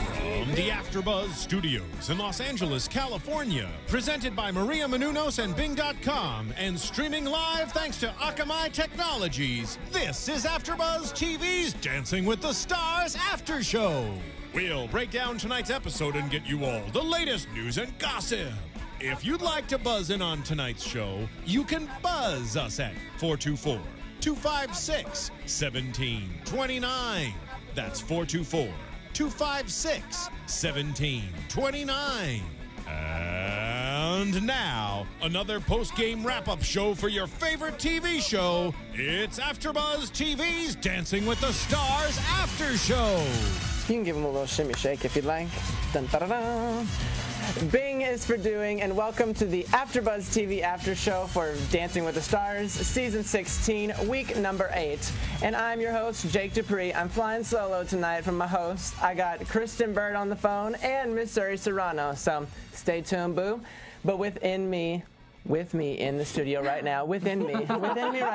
From the AfterBuzz Studios in Los Angeles, California, presented by Maria Menounos and Bing.com, and streaming live thanks to Akamai Technologies, this is AfterBuzz TV's Dancing with the Stars After Show. We'll break down tonight's episode and get you all the latest news and gossip. If you'd like to buzz in on tonight's show, you can buzz us at 424-256-1729. That's 424-256-1729. And now, another post-game wrap-up show for your favorite TV show. It's AfterBuzz TV's Dancing with the Stars After Show. You can give them a little shimmy shake if you'd like. Dun, da, da, da. Bing is for doing, and welcome to the AfterBuzz TV After Show for Dancing with the Stars, Season 16, Week Number 8. And I'm your host, Jake Dupree. I'm flying solo tonight from my host. I got Kristen Bird on the phone and Miss Surrey Serrano, so stay tuned, boo. But with me in the studio right now, within me right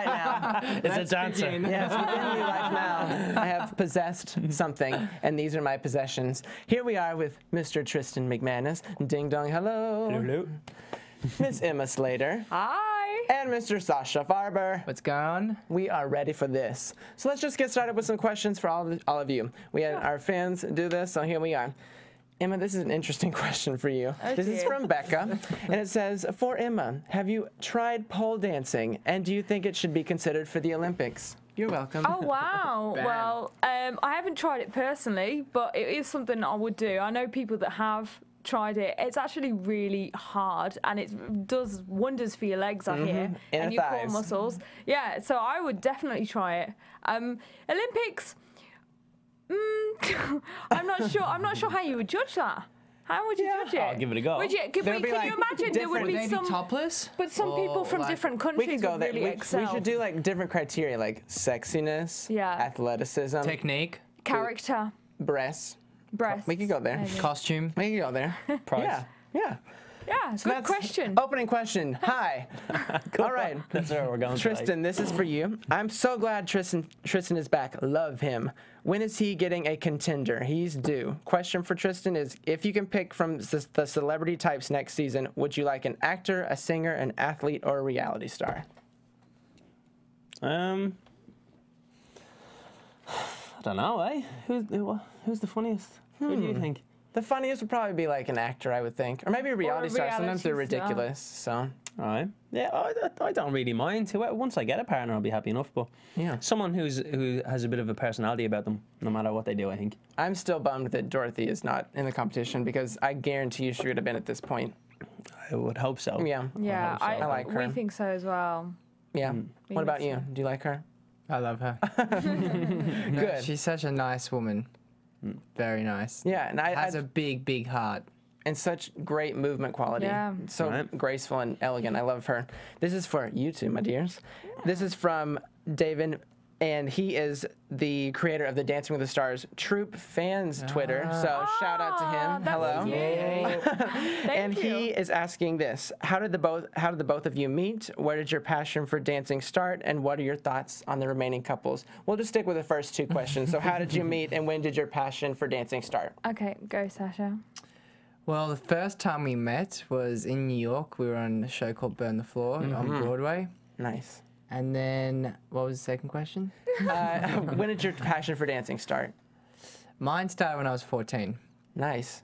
now. Is it dancing? Yes, within me right now. I have possessed something, and these are my possessions. Here we are with Mr. Tristan McManus. Ding dong, hello. Hello. Miss Emma Slater. Hi. And Mr. Sasha Farber. What's going on? We are ready for this. So let's just get started with some questions for all of you. We had our fans do this, so here we are. Emma, this is an interesting question for you. Oh, this is from Becca, and it says, for Emma, have you tried pole dancing, and do you think it should be considered for the Olympics? You're welcome. Oh, wow. Well, I haven't tried it personally, but it is something I would do. I know people that have tried it. It's actually really hard, and it does wonders for your legs, I hear, and your core muscles. Yeah, so I would definitely try it. Olympics... I'm not sure how you would judge that. How would you judge it? I'll give it a go. Would you, can you imagine there would be some topless? But some people from different countries would really excel. We should do like different criteria, like sexiness, athleticism, technique, character, breasts. We could go there. Costume. We could go there. Price. Yeah, so good question. Opening question. Hi. All right. That's where we're going. Tristan, this is for you. I'm so glad Tristan is back. Love him. When is he getting a contender? He's due. Question for Tristan is, if you can pick from the celebrity types next season, would you like an actor, a singer, an athlete, or a reality star? I don't know, eh? Who's the funniest? Who do you think? The funniest would probably be like an actor, I would think. Or maybe a reality star. Sometimes they're ridiculous, so. All right. Yeah, I don't really mind. Once I get a partner, I'll be happy enough. But someone who has a bit of a personality about them, no matter what they do, I think. I'm still bummed that Dorothy is not in the competition, because I guarantee you she would have been at this point. I would hope so. Yeah. Yeah, I like her. We think so as well. Yeah. What about you? Do you like her? I love her. Good. No, she's such a nice woman. Very nice. Yeah, and has a big, big heart. And such great movement quality. Yeah. So graceful and elegant. I love her. This is for you two, my dears. Yeah. This is from David, and he is the creator of the Dancing with the Stars Troop Fans Twitter. So shout out to him. Hello. And he is asking this: How did the both of you meet? Where did your passion for dancing start? And what are your thoughts on the remaining couples? We'll just stick with the first two questions. So how did you meet, and when did your passion for dancing start? Okay, go Sasha. Well, the first time we met was in New York. We were on a show called Burn the Floor on Broadway. Nice. And then, what was the second question? When did your passion for dancing start? Mine started when I was 14. Nice.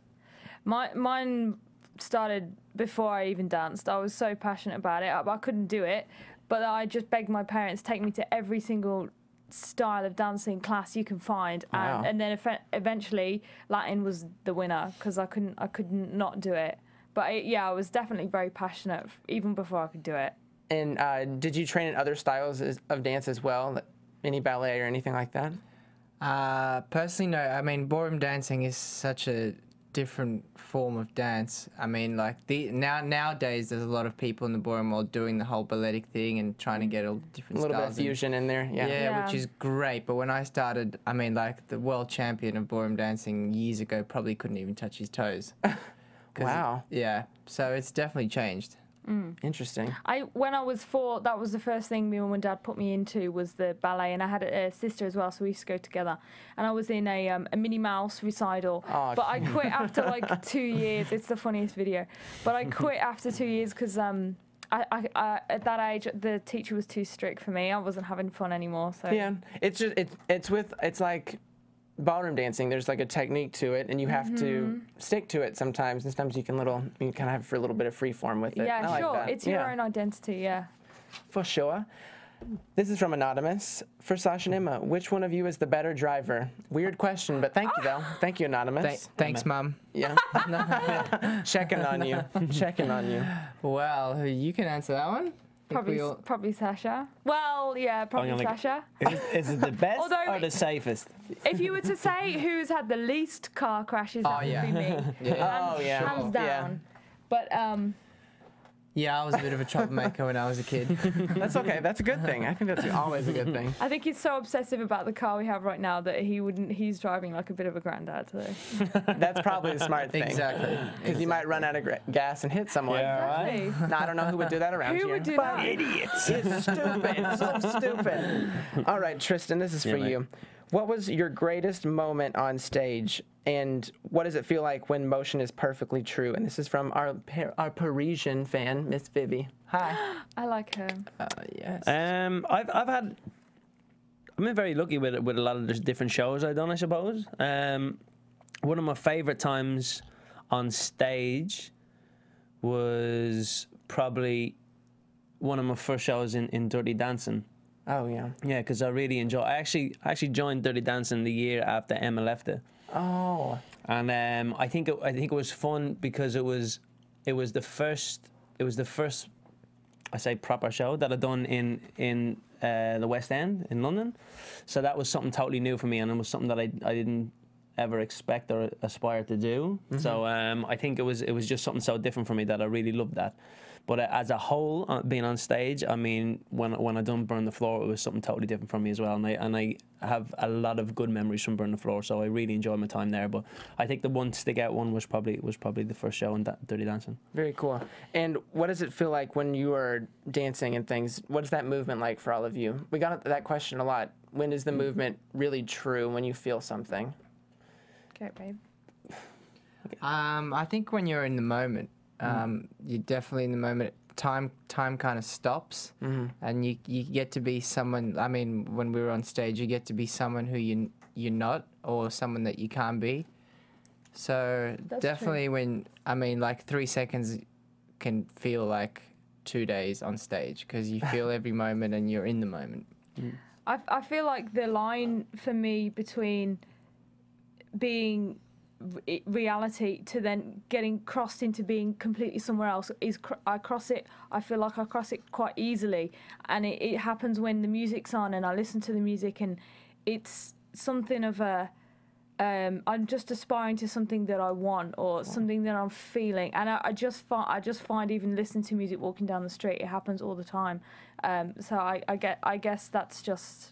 Mine started before I even danced. I was so passionate about it. I couldn't do it, but I just begged my parents to take me to every single style of dancing class you can find, and then eventually Latin was the winner, because I could not do it. But I was definitely very passionate even before I could do it. And did you train in other styles of dance as well, like any ballet or anything like that? Personally, no. I mean, ballroom dancing is such a different form of dance. I mean, like, nowadays there's a lot of people in the ballroom world doing the whole balletic thing and trying to get all different styles. A little bit of fusion in there, yeah. Yeah, which is great. But when I started, I mean, like, the world champion of ballroom dancing years ago probably couldn't even touch his toes. Wow. Yeah, so it's definitely changed. Mm. Interesting. When I was 4, that was the first thing my mum and dad put me into, was the ballet, and I had a sister as well, so we used to go together. And I was in a Minnie Mouse recital, but I quit after like 2 years. It's the funniest video. But I quit after 2 years because at that age the teacher was too strict for me. I wasn't having fun anymore. So yeah, it's just it's like ballroom dancing, there's like a technique to it, and you have to stick to it sometimes. And sometimes you can you kind of have a little bit of free form with it. Yeah, sure. Like it's your own identity, yeah. For sure. This is from Anonymous. For Sasha and Emma, which one of you is the better driver? Weird question, but thank you, though. Thank you, Anonymous. Thanks, Mum. Yeah. Checking on you. Checking on you. Well, you can answer that one. Probably Sasha. Well, yeah, probably Sasha. Is it the best or the safest? If you were to say who's had the least car crashes, that would be me. Yeah. Hands down. Yeah. But yeah, I was a bit of a troublemaker when I was a kid. That's okay. That's a good thing. I think that's always a good thing. I think he's so obsessive about the car we have right now that he wouldn't. He's driving like a bit of a granddad today. That's probably a smart thing. Exactly. Because you might run out of gas and hit someone. Yeah, exactly. No, I don't know who would do that around here. Who would do that? Idiots. It's stupid. So stupid. All right, Tristan, this is for you. What was your greatest moment on stage, and what does it feel like when motion is perfectly true? And this is from our Parisian fan, Miss Vivi. Hi. I like her. Yes. I've been very lucky with a lot of the different shows I've done, I suppose. One of my favorite times on stage was probably one of my first shows in Dirty Dancing. Oh, yeah. Yeah, because I really enjoy... I actually joined Dirty Dancing the year after Emma left it. Oh. And I think it was fun because it was the first... It was the first, I say, proper show that I'd done in the West End in London. So that was something totally new for me, and it was something that I didn't ever expect or aspire to do. Mm-hmm. So I think it was just something so different for me that I really loved that. But as a whole, being on stage, I mean, when I done Burn the Floor, it was something totally different for me as well. And I have a lot of good memories from Burn the Floor, so I really enjoyed my time there. But I think the one stick-out one was probably the first show in Dirty Dancing. Very cool. And what does it feel like when you are dancing and things? What is that movement like for all of you? We got that question a lot. When is the movement really true when you feel something? Okay, babe. I think when you're in the moment. You're definitely in the moment. Time kind of stops, and you get to be someone. I mean, when we were on stage, you get to be someone who you're not, or someone that you can't be. So that's definitely true. When I mean, like, 3 seconds can feel like 2 days on stage because you feel every moment and you're in the moment. Mm. I feel like the line for me between being reality to then getting crossed into being completely somewhere else is I feel like I cross it quite easily, and it happens when the music's on and I listen to the music, and it's something of a I'm just aspiring to something that I want, or something that I'm feeling, and I just find even listening to music walking down the street, it happens all the time. So I guess that's just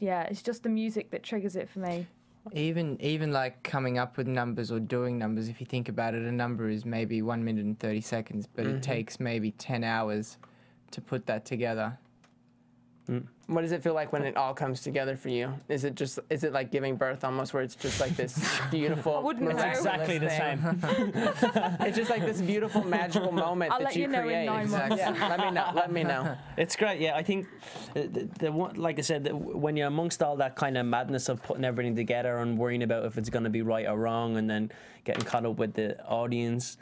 yeah, it's just the music that triggers it for me. Even like coming up with numbers or doing numbers, if you think about it, a number is maybe 1 minute and 30 seconds, but it takes maybe 10 hours to put that together. Mm. What does it feel like when it all comes together for you? Is it like giving birth almost, where it's just like this beautiful... It's exactly the same. It's just like this beautiful, magical moment that you create. I'll let you know in 9 months. Yeah, let me know. It's great, yeah. I think, like I said, when you're amongst all that kind of madness of putting everything together and worrying about if it's going to be right or wrong, and then getting caught up with the audience,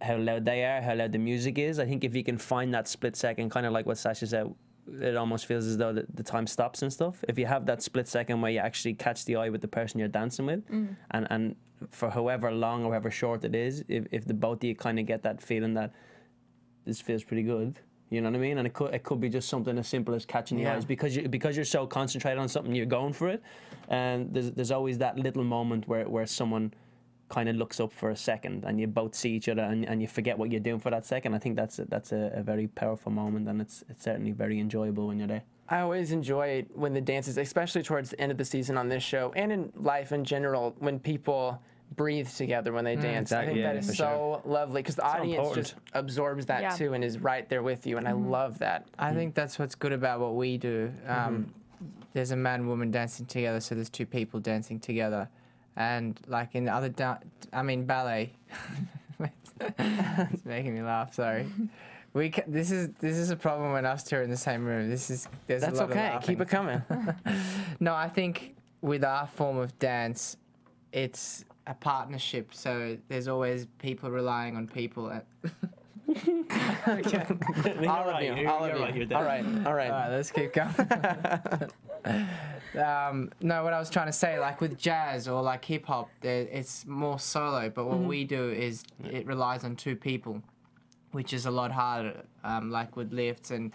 how loud they are, how loud the music is, I think if you can find that split second, kind of like what Sasha said, it almost feels as though the time stops and stuff. If you have that split second where you actually catch the eye with the person you're dancing with, and for however long or however short it is, if the both of you kind of get that feeling that this feels pretty good, you know what I mean? And it could be just something as simple as catching the eyes, because you're so concentrated on something, you're going for it, and there's always that little moment where someone kind of looks up for a second and you both see each other and you forget what you're doing for that second. I think that's a very powerful moment, and it's certainly very enjoyable when you're there. I always enjoy it when the dances, especially towards the end of the season on this show and in life in general, when people breathe together when they dance. Exactly, I think that is so lovely, because the audience just absorbs that too and is right there with you, and I love that. I think that's what's good about what we do. There's a man and woman dancing together, so there's two people dancing together. And like in the other, ballet, it's making me laugh, sorry. This is a problem when us two are in the same room. That's a lot of laughing. Keep it coming. No, I think with our form of dance, it's a partnership. So there's always people relying on people. Okay. All of you. All right. Let's keep going. No, what I was trying to say, like with jazz or like hip hop, it's more solo. But what we do is it relies on two people, which is a lot harder, like with lifts and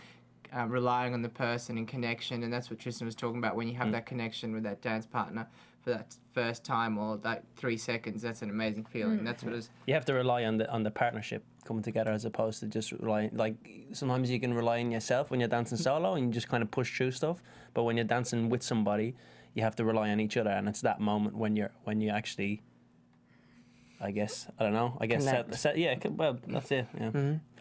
relying on the person and connection. And that's what Tristan was talking about. When you have that connection with that dance partner for that first time or that 3 seconds, that's an amazing feeling. That's what it is. You have to rely on the partnership coming together, as opposed to just relying, like sometimes you can rely on yourself when you're dancing solo and you just kind of push through stuff. But when you're dancing with somebody, you have to rely on each other, and it's that moment when you actually, I guess well, that's it. Yeah.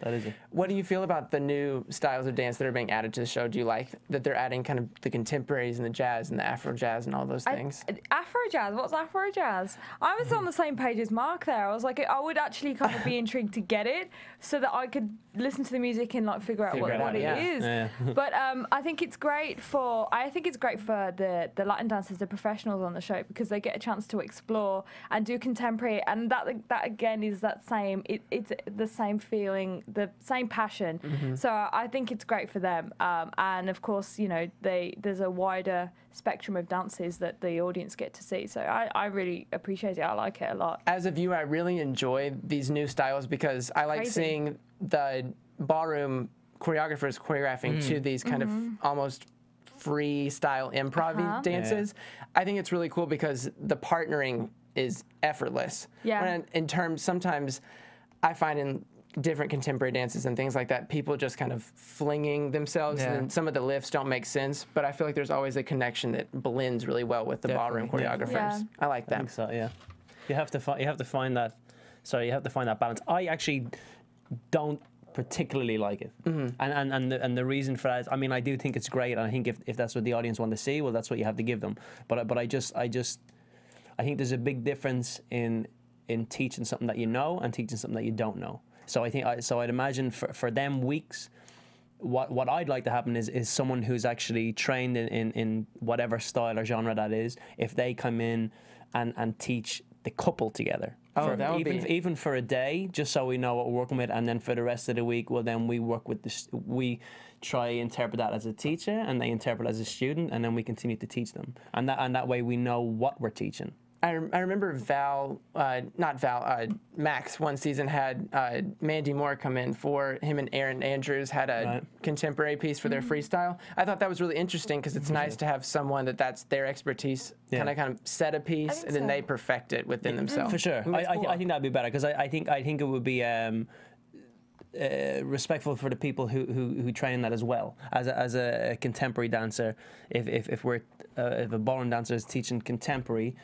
That is it. What do you feel about the new styles of dance that are being added to the show? Do you like that they're adding kind of the contemporaries and the jazz and the Afro jazz and all those things? Afro jazz? What's Afro jazz? I was on the same page as Mark there. I was like, I would actually kind of be intrigued to get it so that I could listen to the music and like figure out what it is. Yeah. But I think it's great for the Latin dancers, the professionals on the show, because they get a chance to explore and do contemporary. And that again is that same. It's the same feeling, the same passion. So I think it's great for them. And of course, you know, there's a wider spectrum of dances that the audience get to see. So I really appreciate it. I like it a lot. As a viewer, I really enjoy these new styles, because I like seeing the ballroom choreographers choreographing to these kind of almost freestyle improv dances. Yeah. I think it's really cool because the partnering is effortless. Yeah. And in terms, sometimes I find in different contemporary dances and things like that, people just kind of flinging themselves, and some of the lifts don't make sense. But I feel like there's always a connection that blends really well with the ballroom choreographers. Yeah. I like that. I think so, yeah. You have to find that balance. I actually don't particularly like it, and the reason for that is, I mean, I do think it's great, and I think if that's what the audience want to see, well, that's what you have to give them. But I think there's a big difference in teaching something that you know and teaching something that you don't know. So I'd imagine for them weeks, what I'd like to happen is someone who's actually trained in whatever style or genre that is, if they come in and teach the couple together. Even for a day, just so we know what we're working with, and then for the rest of the week, well, then we work with this. We try to interpret that as a teacher, and they interpret as a student, and then we continue to teach them. And that way, we know what we're teaching. I remember Max one season had Mandy Moore come in for him, and Aaron Andrews had a contemporary piece for their freestyle. I thought that was really interesting, because it's nice to have someone that's their expertise kind of set a piece, and then they perfect it within themselves. For sure. I think that'd be better, because I think it would be respectful for the people who train that as well. As a contemporary dancer, if a ballroom dancer is teaching contemporary,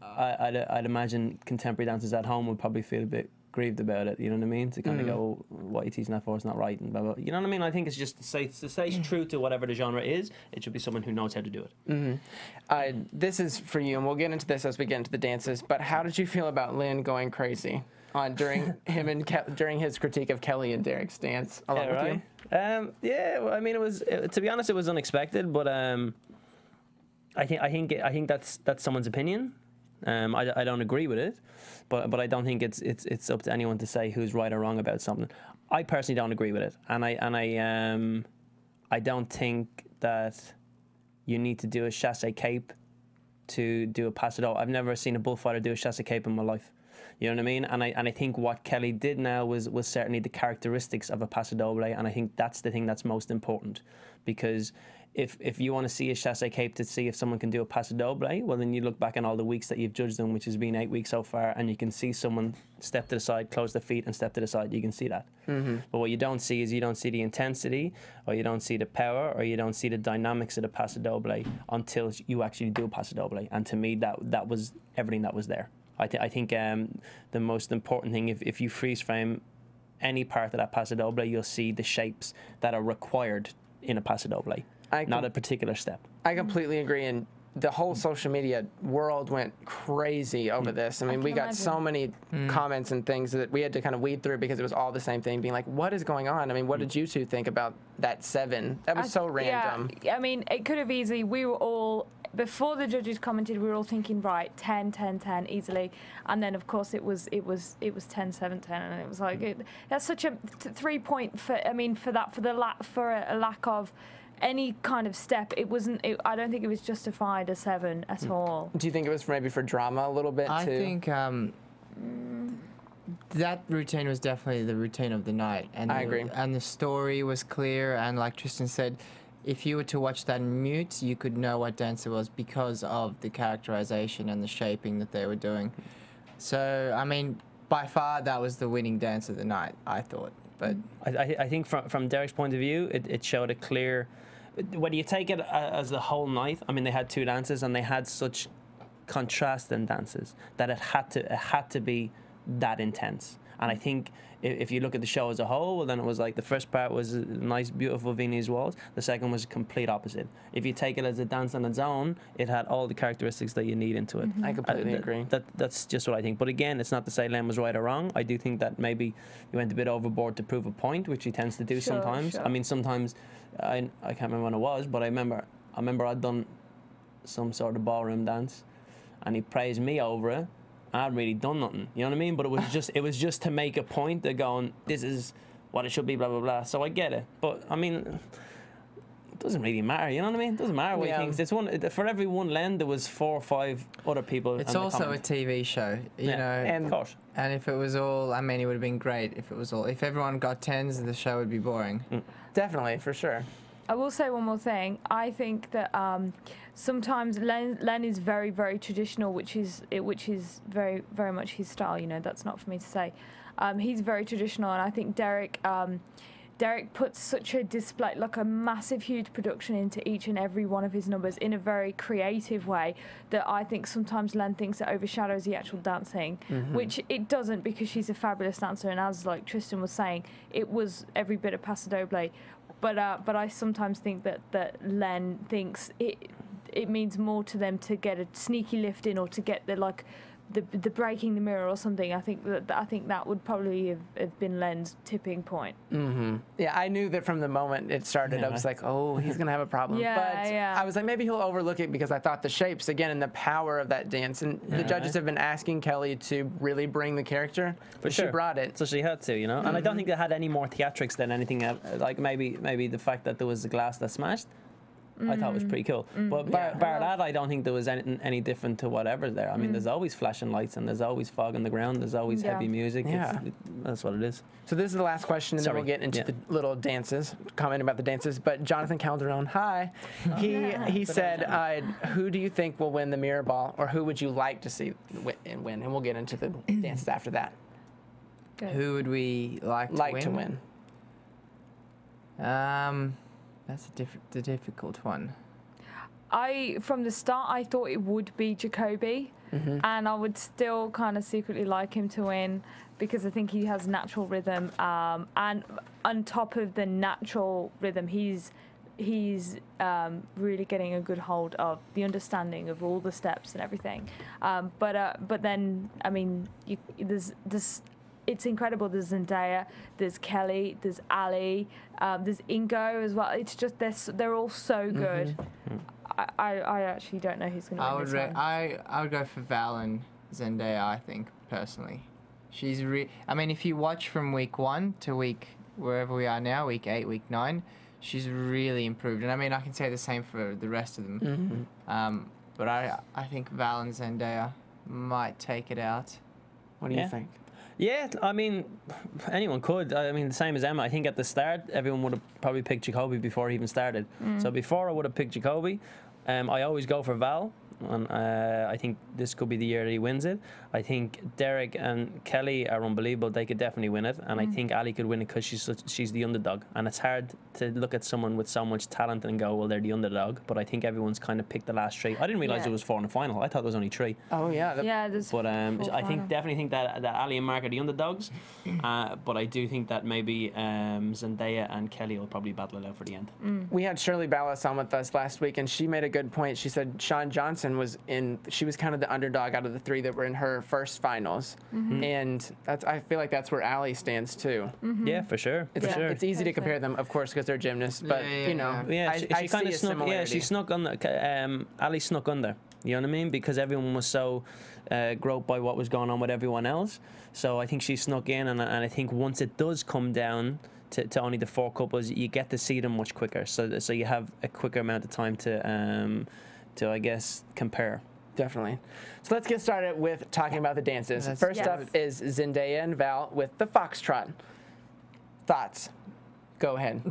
I'd imagine contemporary dancers at home would probably feel a bit grieved about it, you know what I mean? To kind of go, well, what are you teaching that for? It's not right, and blah, blah. You know what I mean? I think it's just to stay true to whatever the genre is. It should be someone who knows how to do it. This is for you, and we'll get into this as we get into the dances, but how did you feel about Len going crazy during his critique of Kelly and Derek's dance along with you? Well, I mean, to be honest, it was unexpected, but I think that's someone's opinion. I don't agree with it, but I don't think it's up to anyone to say who's right or wrong about something. I personally don't agree with it, and I don't think that you need to do a chassé cape to do a paso doble. I've never seen a bullfighter do a chassé cape in my life. You know what I mean? And I think what Kelly did now was certainly the characteristics of a paso doble, and I think that's the thing that's most important, because if you want to see a chassé cape to see if someone can do a paso doble, well, then you look back on all the weeks that you've judged them, which has been 8 weeks so far, and you can see someone step to the side, close their feet, and step to the side. You can see that. Mm-hmm. But what you don't see is you don't see the intensity, or you don't see the power, or you don't see the dynamics of the paso doble until you actually do a paso doble. And to me, that was everything that was there. I think the most important thing, if you freeze frame any part of that paso doble, you'll see the shapes that are required in a paso doble. Not a particular step. I completely agree, and the whole social media world went crazy over this. I mean, we got so many comments and things that we had to kind of weed through, because it was all the same thing, being like, what is going on? I mean, what did you two think about that 7? That was so random. Yeah, I mean, it could have easily, we were all, before the judges commented, we were all thinking, right, 10, 10, 10, easily. And then, of course, it was 10, 7, 10, and it was like, that's such a 3 point for a lack of any kind of step. It wasn't. I don't think it was justified a 7 at all. Do you think it was maybe for drama a little bit too? I think that routine was definitely the routine of the night. And I agree. And the story was clear. And like Tristan said, if you were to watch that in mute, you could know what dance it was because of the characterization and the shaping that they were doing. So I mean, by far that was the winning dance of the night, I thought. But I think from Derek's point of view, it showed a clear, whether you take it as the whole night, I mean, they had 2 dances and they had such contrasting dances that it had to be that intense. And I think if you look at the show as a whole, well, then it was like the first part was nice, beautiful Viennese waltz. The second was complete opposite. If you take it as a dance on its own, it had all the characteristics that you need into it. Mm-hmm. I completely agree. That's just what I think. But again, it's not to say Len was right or wrong. I do think that maybe he went a bit overboard to prove a point, which he tends to do sometimes. Sure. I mean, sometimes, I can't remember when it was, but I remember I'd done some sort of ballroom dance, and he praised me over it. I hadn't really done nothing, you know what I mean? But it was just to make a point. They're going, this is what it should be, blah, blah, blah. So I get it. But, I mean, it doesn't really matter, you know what I mean? It doesn't matter what he thinks. It's one, for every one Len, there was 4 or 5 other people. It's also a TV show, you know. And, of course. And if it was all, I mean, it would have been great if it was all. If everyone got 10s, the show would be boring. Mm. Definitely, for sure. I will say one more thing. I think that sometimes Len is very, very traditional, which is very, very much his style. You know, that's not for me to say. He's very traditional, and I think Derek puts such a display, like a massive, huge production into each and every one of his numbers in a very creative way that I think sometimes Len thinks it overshadows the actual dancing, which it doesn't, because she's a fabulous dancer, and as like Tristan was saying, it was every bit of paso doble. But I sometimes think that Len thinks it means more to them to get a sneaky lift in, or to get the breaking the mirror or something. I think that would probably have been Len's tipping point. Mm-hmm. Yeah, I knew that from the moment it started. I was like, oh, he's gonna have a problem. I was like, maybe he'll overlook it, because I thought the shapes again and the power of that dance. And the judges have been asking Kelly to really bring the character, but she brought it. So she had to, you know. And I don't think they had any more theatrics than anything else. Like maybe the fact that there was the glass that smashed. I thought it was pretty cool. But bar that, I don't think there was any different to whatever's there. I mean, there's always flashing lights, and there's always fog on the ground, there's always heavy music. Yeah. That's what it is. So this is the last question, and then we'll get into the little dances, comment about the dances. But Jonathan Calderon, hi. Oh, he said, who do you think will win the mirror ball, or who would you like to see win? And we'll get into the dances after that. Good. Who would we like to win? That's the difficult one. From the start, I thought it would be Jacoby, and I would still kind of secretly like him to win, because I think he has natural rhythm, and on top of the natural rhythm, he's really getting a good hold of the understanding of all the steps and everything. But then, I mean, there's it's incredible. There's Zendaya, there's Kelly, there's Ali, there's Ingo as well. It's just they're all so good. I actually don't know who's going to win this one. I would go for Val and Zendaya, I think, personally. I mean, if you watch from week 1 to wherever we are now, week 8, week 9, she's really improved. And I mean, I can say the same for the rest of them. But I think Val and Zendaya might take it out. What do you think? Yeah, I mean, anyone could. I mean, the same as Emma. I think at the start, everyone would have probably picked Jacoby before he even started. So before I would have picked Jacoby. I always go for Val, and I think this could be the year that he wins it. I think Derek and Kelly are unbelievable. They could definitely win it, and I think Ali could win it because she's the underdog. And it's hard to look at someone with so much talent and go, well, they're the underdog. But I think everyone's kind of picked the last three. I didn't realise it was four in the final. I thought there was only three. Oh yeah, but I think definitely think that Ali and Mark are the underdogs. But I do think that maybe Zendaya and Kelly will probably battle it out for the end. We had Shirley Ballas on with us last week, and she made a good point. She said Shawn Johnson was in, she was kind of the underdog out of the three that were in her first finals, and that's, I feel like that's where Ali stands too. Yeah, for sure. It's, it's easy to compare them, of course, because they're gymnasts. But you know, she kind of snuck. Yeah, she snuck under. Ali snuck under. You know what I mean? Because everyone was so groped by what was going on with everyone else. So I think she snuck in, and I think once it does come down to only the four couples, you get to see them much quicker. So you have a quicker amount of time to. I guess compare. Definitely. So let's get started with talking about the dances. First up is Zendaya and Val with the foxtrot. Thoughts? Go ahead.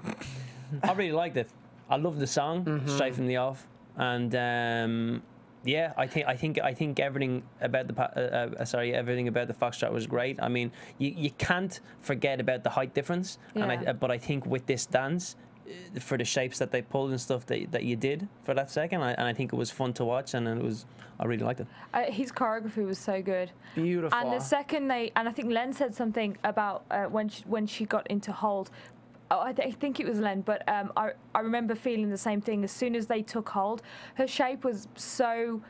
I really liked it. I love the song straight from the off, and yeah, I think everything about the everything about the foxtrot was great. I mean, you can't forget about the height difference, and but I think with this dance, for the shapes that they pulled and stuff that you did for that second, and I think it was fun to watch, and it was, I really liked it. His choreography was so good, beautiful. And the second I think Len said something about when she got into hold. Oh, I think it was Len, but I remember feeling the same thing. As soon as they took hold, her shape was so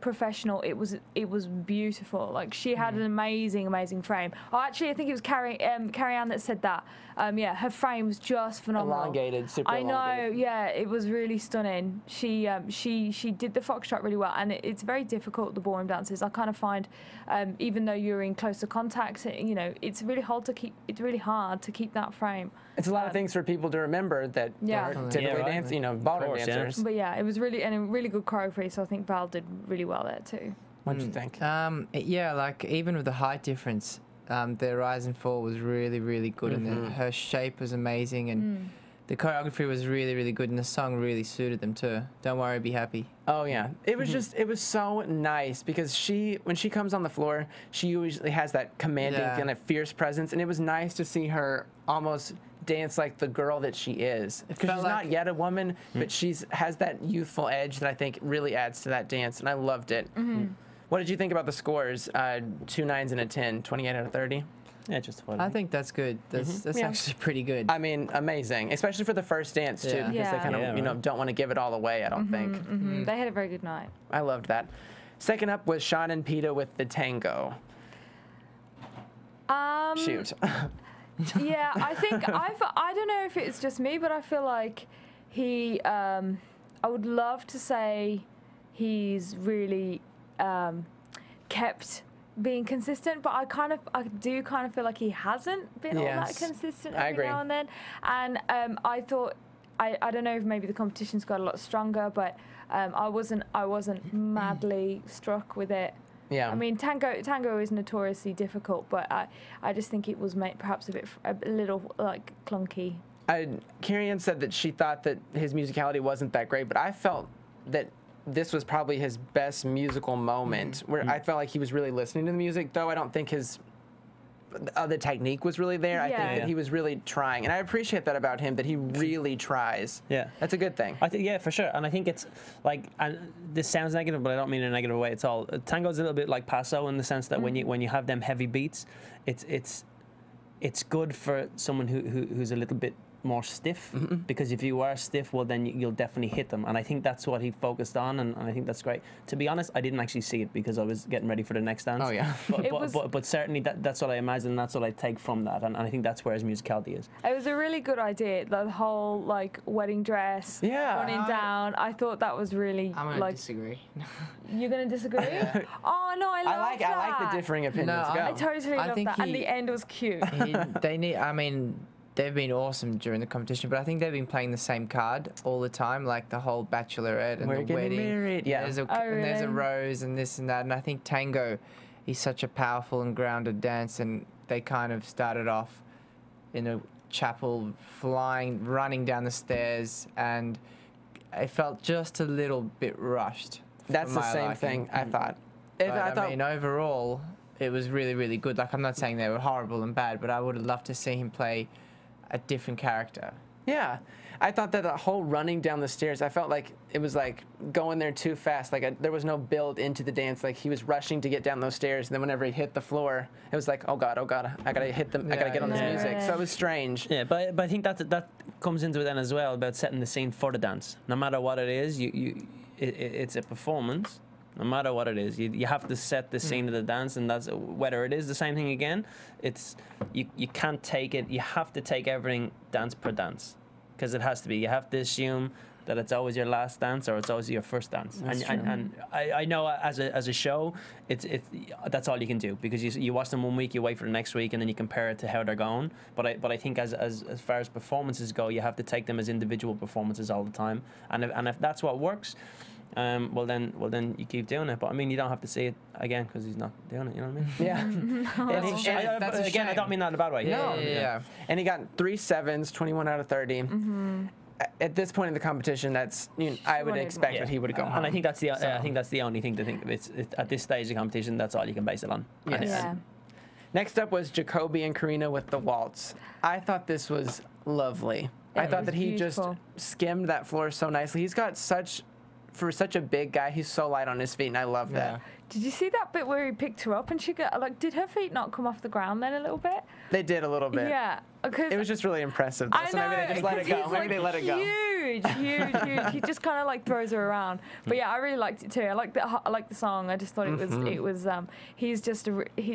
professional. It was beautiful. Like, she had an amazing frame. Oh, actually, I think it was Carrie Anne that said that. Yeah, her frame was just phenomenal. Elongated, super elongated. Yeah, it was really stunning. She did the foxtrot really well, and it's very difficult, the ballroom dances. I kind of find, even though you're in closer contact, you know, it's really hard to keep. It's really hard to keep that frame. It's a lot of things for people to remember that are typically dancing, you know, ballroom dancers. But yeah, it was really good choreography, so I think Val did really well there too. What do you think? Yeah, like, even with the height difference, their rise and fall was really good, and her shape was amazing, and the choreography was really good, and the song really suited them too. Don't Worry, Be Happy. Oh yeah, it was just, it was so nice, because when she comes on the floor, she usually has that commanding kind of fierce presence, and it was nice to see her almost dance like the girl that she is, because she's not yet a woman, but has that youthful edge that I think really adds to that dance, and I loved it. What did you think about the scores? 2 nines and a 10, 28 out of 30. Yeah, just funny. I think that's good. That's actually pretty good. I mean, amazing, especially for the first dance too, because they kind of you know, don't want to give it all away. I don't think. They had a very good night. I loved that. Second up was Shawn and Peta with the tango. Shoot. Yeah, I think I don't know if it's just me, but I feel like he. I would love to say he's really kept being consistent, but I do kind of feel like he hasn't been all that consistent every now and then. And I thought, I don't know if maybe the competition's got a lot stronger, but I wasn't madly struck with it. Yeah, I mean, tango is notoriously difficult, but I just think it was perhaps a little like clunky. Carrie Anne said that she thought that his musicality wasn't that great, but I felt that this was probably his best musical moment, where I felt like he was really listening to the music, though I don't think his other technique was really there. I think that he was really trying, and I appreciate that about him, that he really tries. Yeah, that's a good thing. I think, yeah, for sure. And I think it's like, and this sounds negative, but I don't mean in a negative way at all. Tango's a little bit like paso, in the sense that when you have them heavy beats, it's good for someone who's a little bit more stiff, because if you are stiff, well, then you'll definitely hit them, and I think that's what he focused on, and I think that's great. To be honest, I didn't actually see it because I was getting ready for the next dance. Oh yeah, but certainly that's what I imagine, that's what I take from that, and I think that's where his musicality is. It was a really good idea, the whole like wedding dress running down. I thought that was really. I'm gonna disagree. You're gonna disagree? Oh no, I love that. I like the differing opinions. No, I totally love that, and the end was cute. I mean, they've been awesome during the competition, but I think they've been playing the same card all the time, like the whole bachelorette and the wedding. We're getting married. Yeah. There's a rose and this and that, and I think tango he's such a powerful and grounded dance, and they kind of started off in a chapel, flying, running down the stairs, and I felt just a little bit rushed. That's the same thing I thought. I mean, overall, it was really, really good. Like, I'm not saying they were horrible and bad, but I would have loved to see him play a different character. Yeah, I thought that the whole running down the stairs, I felt like it was like going there too fast. Like there was no build into the dance. Like he was rushing to get down those stairs, and then whenever he hit the floor, it was like, oh god, I gotta hit them. Yeah, I gotta get on this music. So it was strange. Yeah, but I think that comes into it then as well about setting the scene for the dance. No matter what it is, it's a performance. No matter what it is, you have to set the scene of the dance, and that's whether it is the same thing again. It's you can't take it. You have to take everything dance per dance, because it has to be. You have to assume that it's always your last dance or it's always your first dance. And I know as a show, that's all you can do, because you watch them one week, you wait for the next week, and then you compare it to how they're going. But I think as far as performances go, you have to take them as individual performances all the time. And if that's what works. Well then you keep doing it, but I mean, you don't have to see it again because he's not doing it. You know what I mean? Yeah. No. Again, I don't mean that in a bad way. No. Yeah. And he got 3 sevens, 21 out of 30. Mm-hmm. At this point in the competition, that's I would expect that he would go home. And I think that's the I think that's the only thing to think of. It's at this stage of competition, that's all you can base it on. Yes. Yeah. Next up was Jacoby and Karina with the waltz. I thought this was lovely. I thought that he beautiful. Just skimmed that floor so nicely. He's got such. For such a big guy, he's so light on his feet, and I love that. Did you see that bit where he picked her up and she got, like, did her feet not come off the ground then a little bit? They did a little bit. Yeah. It was just really impressive. Though, so maybe they just let it go. Maybe they let it go. Huge. He just kind of like throws her around. But yeah, I really liked it too. I like the song. I just thought it was he's just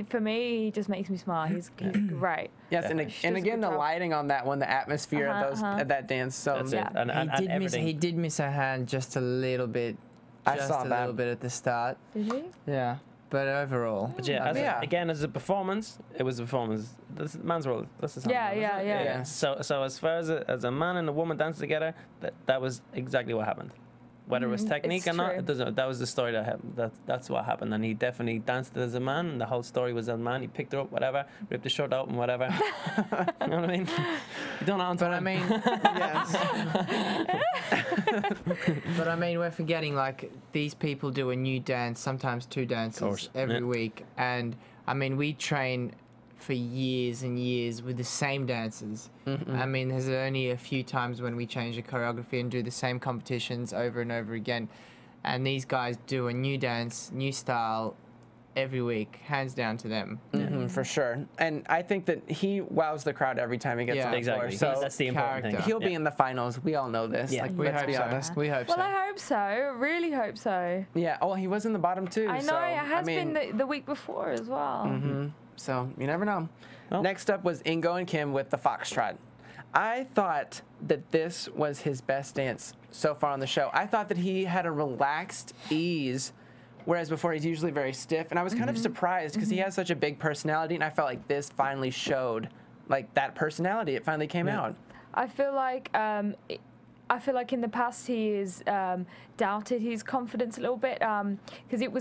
for me, he just makes me smile. He's great. Yes, and again the lighting on that one, the atmosphere of that dance. So that's it. He did miss her hand just a little bit. I saw that a little bit at the start. Did he? Yeah. But overall, again, as a performance, it was a performance. This man's world. That's the song. Yeah. So as far as a man and a woman dance together, that was exactly what happened. Whether it was technique or not, it doesn't. That was the story that happened. That's what happened. And he definitely danced as a man. And the whole story was as a man. He picked her up, whatever, ripped the shirt open, whatever. You know what I mean? You don't answer. But I mean, but I mean, we're forgetting, like, these people do a new dance, sometimes 2 dances every week, and I mean, we train for years and years with the same dances. I mean, there's only a few times when we change the choreography and do the same competitions over and over again, and these guys do a new dance, new style every week, hands down to them. For sure. And I think that he wows the crowd every time he gets on the floor. So that's the important thing. He'll be in the finals. We all know this. Yeah. Like, let's be honest. We hope so. Well, I hope so. Really hope so. Yeah. Oh, he was in the bottom too. I know. It has been the week before as well. So you never know. Nope. Next up was Ingo and Kim with the foxtrot. I thought that this was his best dance so far on the show. I thought that he had a relaxed ease, whereas before he's usually very stiff. And I was kind of surprised because he has such a big personality, and I felt like this finally showed, like, that personality. It finally came out. I feel like in the past he has doubted his confidence a little bit, because it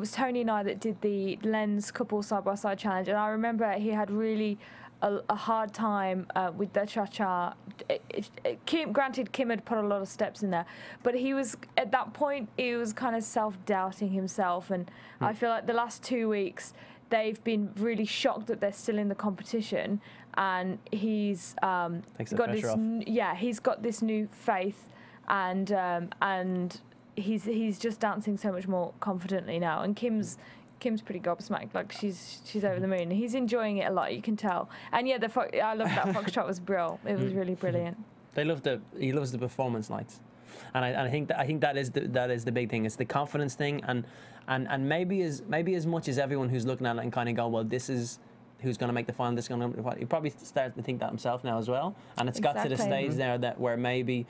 was Tony and I that did the Len's couple side-by-side challenge, and I remember he had really a hard time with the cha-cha. Granted, Kim had put a lot of steps in there, but he was, at that point, he was kind of self-doubting himself, and I feel like the last 2 weeks they've been really shocked that they're still in the competition, and he's got this he's got this new faith, and he's just dancing so much more confidently now. And Kim's pretty gobsmacked, like she's over the moon. He's enjoying it a lot, you can tell. And yeah, I love that foxtrot was brilliant. It was really brilliant. He loves the performance nights. And I think that is the big thing. It's the confidence thing, and maybe as much as everyone who's looking at it and kind of go, well, this is who's going to make the final, this is going to make the final. He probably starts to think that himself now as well. And it's got to the stage there that where maybe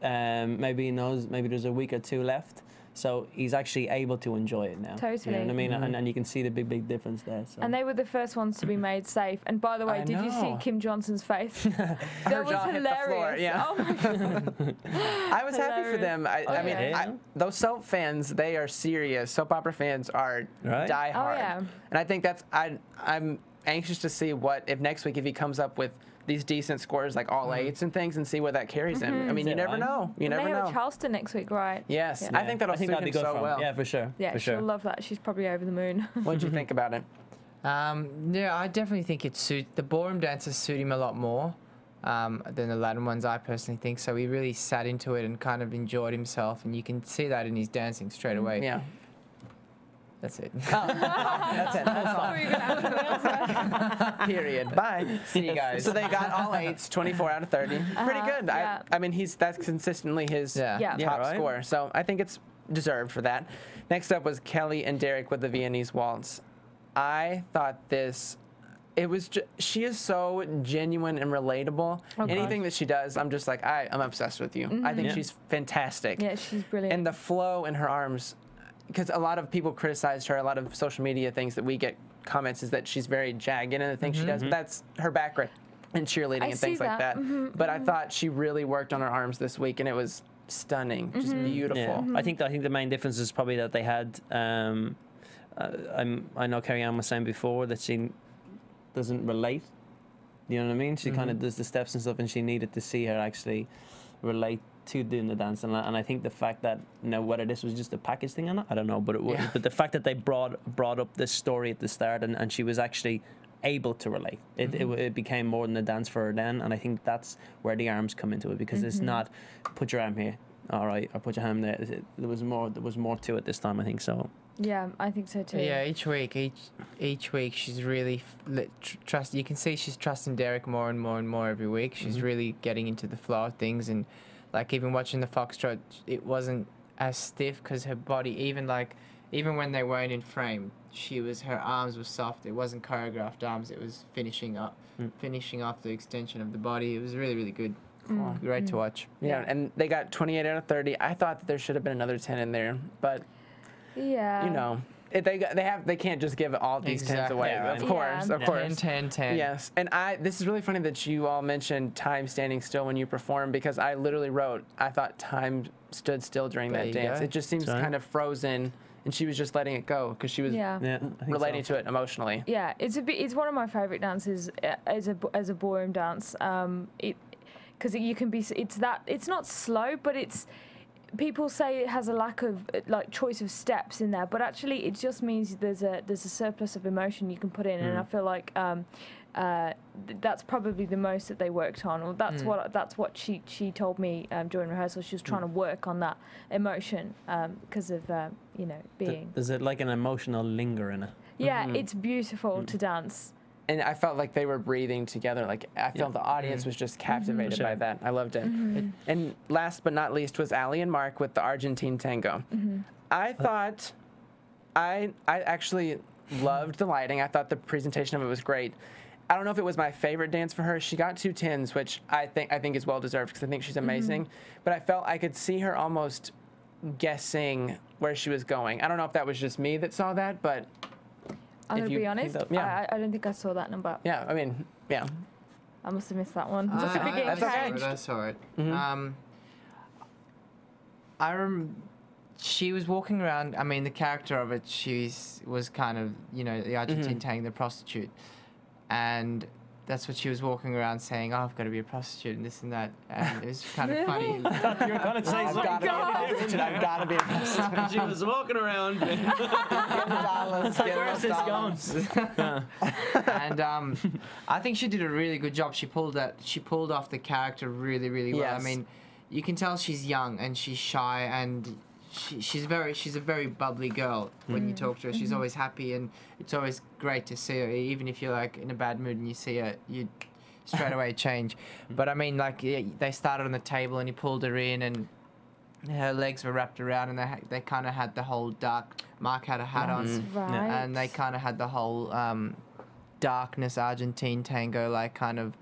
he knows maybe there's a week or two left. So he's actually able to enjoy it now. Totally. You know what I mean? Mm-hmm. And you can see the big, big difference there. So. And they were the first ones to be made safe. And by the way, did you see Kim Johnson's face? That was hilarious. Yeah. Oh my God. I was happy for them. I mean, those soap fans, they are serious. Soap opera fans are diehard. Oh, yeah. And I think that's, I'm anxious to see what, if next week, if he comes up with these decent scores like all eights and things, and see where that carries him. I mean, you never know. You never know. They have Charleston next week, right? Yes, yeah. I think that'll suit him so well. Yeah, for sure. Yeah, she'll love that. She's probably over the moon. What did you think about it? Yeah, I definitely think it suits the ballroom dancers suit him a lot more than the Latin ones. I personally think so. He really sat into it and kind of enjoyed himself, and you can see that in his dancing straight away. Yeah. That's it. Oh. That's it. That's all. Period. Bye. See you guys. So they got all eights, 24 out of 30. Pretty good. Yeah. I mean, that's consistently his top score. So I think it's deserved for that. Next up was Kelly and Derek with the Viennese Waltz. I thought this. It was. She is so genuine and relatable. Oh, anything that she does, I'm just like, I'm obsessed with you. I think she's fantastic. Yeah, she's brilliant. And the flow in her arms. Because a lot of people criticized her, a lot of social media things that we get comments is that she's very jagged and the things she does, but that's her background in cheerleading and things like that. But I thought she really worked on her arms this week, and it was stunning, just beautiful. Yeah. I think the main difference is probably that they had, I know Carrie Anne was saying before that she doesn't relate, you know what I mean? She kind of does the steps and stuff, and she needed to see her actually relate to doing the dance, and I think the fact that, you know, whether this was just a package thing or not, I don't know, but it was, but the fact that they brought up this story at the start, and she was actually able to relate, it became more than a dance for her then, and I think that's where the arms come into it, because it's not put your arm here, all right, or put your hand there. There was more to it this time, I think so. Yeah, I think so too. Yeah, each week she's really trust. You can see she's trusting Derek more and more and more every week. She's really getting into the flow of things, and like even watching the foxtrot, it wasn't as stiff because her body, even when they weren't in frame, her arms were soft. It wasn't choreographed arms. It was finishing off the extension of the body. It was really, really good. Great to watch. Yeah, and they got 28 out of 30. I thought that there should have been another 10 in there, but you know. They can't just give all these tens away. Right. Of course. 10, 10, 10. Yes, and this is really funny that you all mentioned time standing still when you perform, because I literally wrote, I thought time stood still during that dance. It just seems kind of frozen, and she was just letting it go because she was relating to it emotionally. Yeah, it's one of my favorite dances as a ballroom dance. Because you can be it's not slow, but it's. People say it has a lack of choice of steps in there, but actually it just means there's a surplus of emotion you can put in, and I feel like that's probably the most that they worked on, or that's what she told me during rehearsal. She was trying to work on that emotion because of being. Is it like an emotional linger in it? Yeah, it's beautiful to dance. And I felt like they were breathing together. Like I felt the audience was just captivated by that. I loved it. And last but not least was Ali and Mark with the Argentine tango. I thought, I actually loved the lighting. I thought the presentation of it was great. I don't know if it was my favorite dance for her. She got 2 tens, which I think is well deserved because I think she's amazing. But I felt I could see her almost guessing where she was going. I don't know if that was just me that saw that, but. I'm going to be honest, I don't think I saw that number. Yeah, I mean, yeah. I must have missed that one. I saw it. I remember she was walking around. I mean, the character of it, she was kind of, the Argentine tango, the prostitute. And that's what she was walking around saying, I've got to be a prostitute and this and that. And it was kind of funny. You're going to say I've got to be a prostitute. She was walking around. Where's this going? And I think she did a really good job. She pulled off the character really, really well. Yes. I mean, you can tell she's young and she's shy, and she's a very bubbly girl when you talk to her. She's always happy, and it's always great to see her. Even if you're like in a bad mood and you see her, you straight away change. But I mean, they started on the table and he pulled her in, and her legs were wrapped around, and they kind of had the whole dark. Mark had a hat on, and they kind of had the whole darkness Argentine tango, like kind of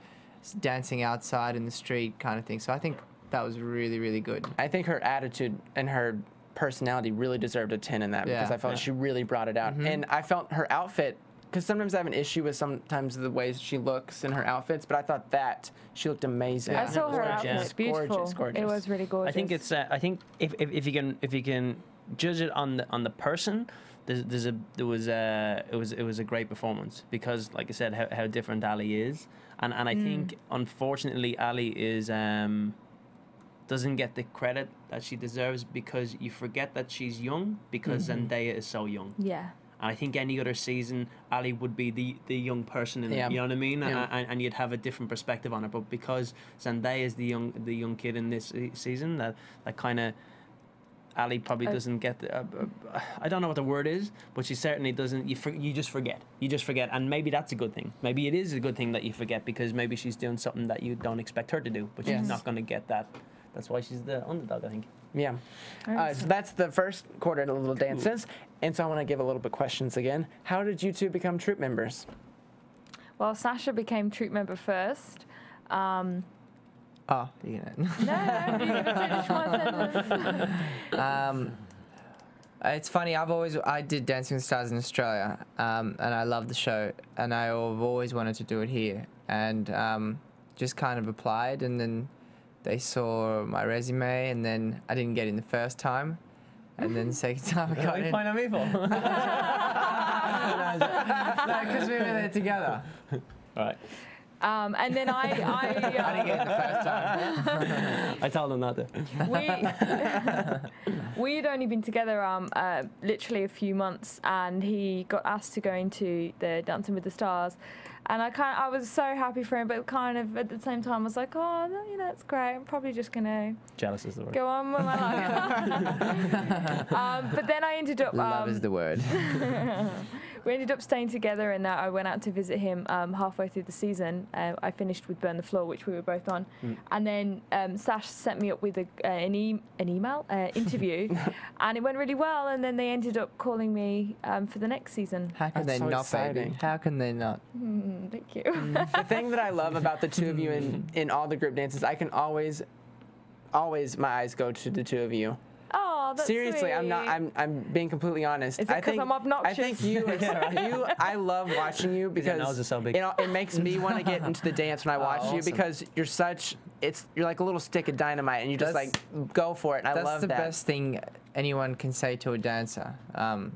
dancing outside in the street kind of thing. So I think that was really, really good. I think her attitude and her personality really deserved a 10 in that, because I felt she really brought it out. And I felt her outfit, because sometimes I have an issue with sometimes the ways she looks in her outfits, but I thought that she looked amazing. I saw her outfit, gorgeous. It was really gorgeous. I think it's I think if you can judge it on the person, it was a great performance, because like I said, how different Ali is, and I think unfortunately Ali is doesn't get the credit that she deserves, because you forget that she's young, because Zendaya is so young. Yeah. I think any other season, Ali would be the young person, in you know what I mean, and you'd have a different perspective on it. But because Zendaya is the young kid in this season, that kind of Ali probably doesn't get. I don't know what the word is, but she certainly doesn't. You just forget. You just forget, and maybe that's a good thing. Maybe it is a good thing that you forget, because maybe she's doing something that you don't expect her to do, but she's not going to get that. That's why she's the underdog, I think. Yeah. So that's the first quarter of the Little Dances. And so I want to give a little bit questions again. How did you two become troop members? Well, Sasha became troop member first. Oh, you know. No, you can finish my sentence. It's funny, I did Dancing with the Stars in Australia, and I loved the show, and I've always wanted to do it here, and just kind of applied, and then they saw my resume, and then I didn't get in the first time, and then the second time I got in. What are you finding me for? No, because we were there together. All right. And then I didn't get in the first time. I told them not to. We had only been together literally a few months, and he got asked to go into the Dancing with the Stars. And I was so happy for him, but kind of at the same time was like, oh, you know, that's great. I'm probably just gonna jealous is the word. Go on with my life. But then I ended up love is the word. We ended up staying together, and I went out to visit him halfway through the season. I finished with Burn the Floor, which we were both on, and then Sash sent me up with an email interview, and it went really well. And then they ended up calling me for the next season. How can that's they so not? Exciting. Baby? How can they not? Thank you. The thing that I love about the two of you in all the group dances, I can always my eyes go to the two of you. Oh, that's seriously, sweet. I'm being completely honest. Is it because I'm obnoxious? I think you, I love watching you, because your nose is so big. It makes me want to get into the dance when I watch you, because you're such, you're like a little stick of dynamite, and you just like go for it. And I love that. That's the best thing anyone can say to a dancer,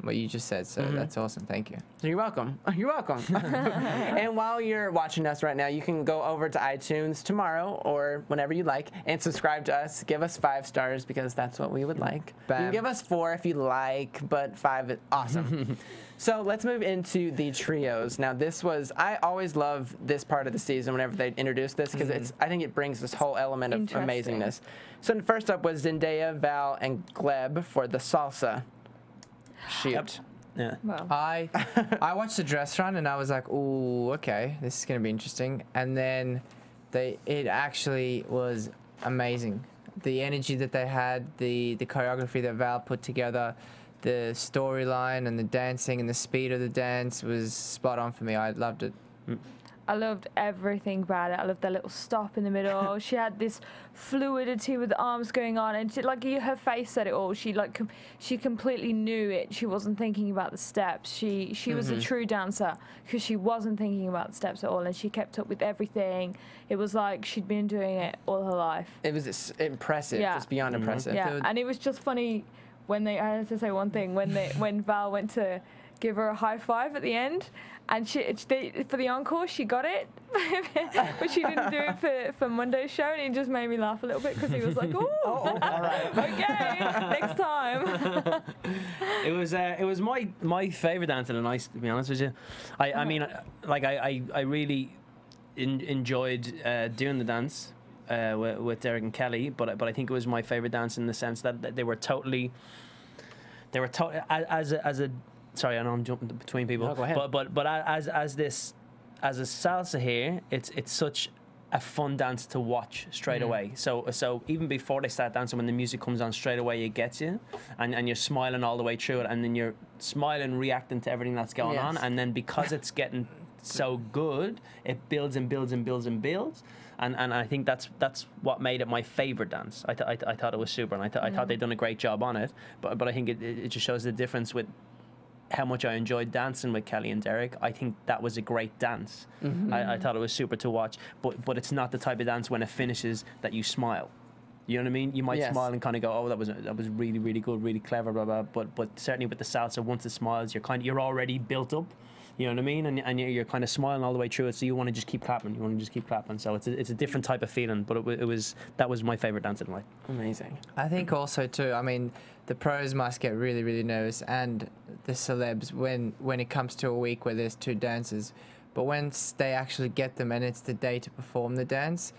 what you just said. So that's awesome. Thank you. You're welcome. You're welcome. And while you're watching us right now, you can go over to iTunes tomorrow or whenever you like and subscribe to us. Give us 5 stars, because that's what we would like. Bam. You can give us 4 if you like, but 5 is awesome. So let's move into the trios. Now this was, I always love this part of the season whenever they introduce this, because I think it brings this whole element of amazingness. So first up was Zendaya, Val, and Gleb for the salsa shoot. Yeah. Wow. I watched the dress run, and I was like, ooh, okay, this is gonna be interesting. And then it actually was amazing. The energy that they had, the choreography that Val put together, the storyline and the dancing and the speed of the dance was spot on for me. I loved it. I loved everything about it. I loved that little stop in the middle. She had this fluidity with the arms going on, and she, like, her face said it all. She she completely knew it. She wasn't thinking about the steps. She was a true dancer, because she wasn't thinking about the steps at all, and she kept up with everything. It was like she'd been doing it all her life. It was impressive, just beyond impressive. Yeah, and it was just funny when I have to say one thing, when Val went to give her a high five at the end, and for the encore she got it, but she didn't do it for Monday's show, and it just made me laugh a little bit, because he was like, "Ooh, all right, okay, next time." It was my favorite dance of the night, to be honest with you. I mean, like I really enjoyed doing the dance with Derek and Kelly, but I think it was my favorite dance in the sense that they were totally as a sorry, I know I'm jumping between people. No, go ahead. But as a salsa here, it's such a fun dance to watch straight away. So even before they start dancing, when the music comes on straight away, it gets you, and you're smiling all the way through it, and then you're smiling, reacting to everything that's going on, and then because it's getting so good, it builds and builds and builds and builds. and I think that's what made it my favorite dance. I thought it was super, and I thought they'd done a great job on it. But I think it just shows the difference with how much I enjoyed dancing with Kelly and Derek. I think that was a great dance. Mm-hmm. I thought it was super to watch, but it's not the type of dance when it finishes that you smile. You know what I mean? You might smile and kind of go, "Oh, that was really, really good, really clever, blah blah." But certainly with the salsa, once it smiles, you're already built up. You know what I mean? And you're kind of smiling all the way through it, so you want to just keep clapping. You want to just keep clapping. So it's a different type of feeling. But that was my favorite dance in life. Amazing. I think also too, I mean, the pros must get really, really nervous, and the celebs when it comes to a week where there's two dances. But once they actually get them and it's the day to perform the dance,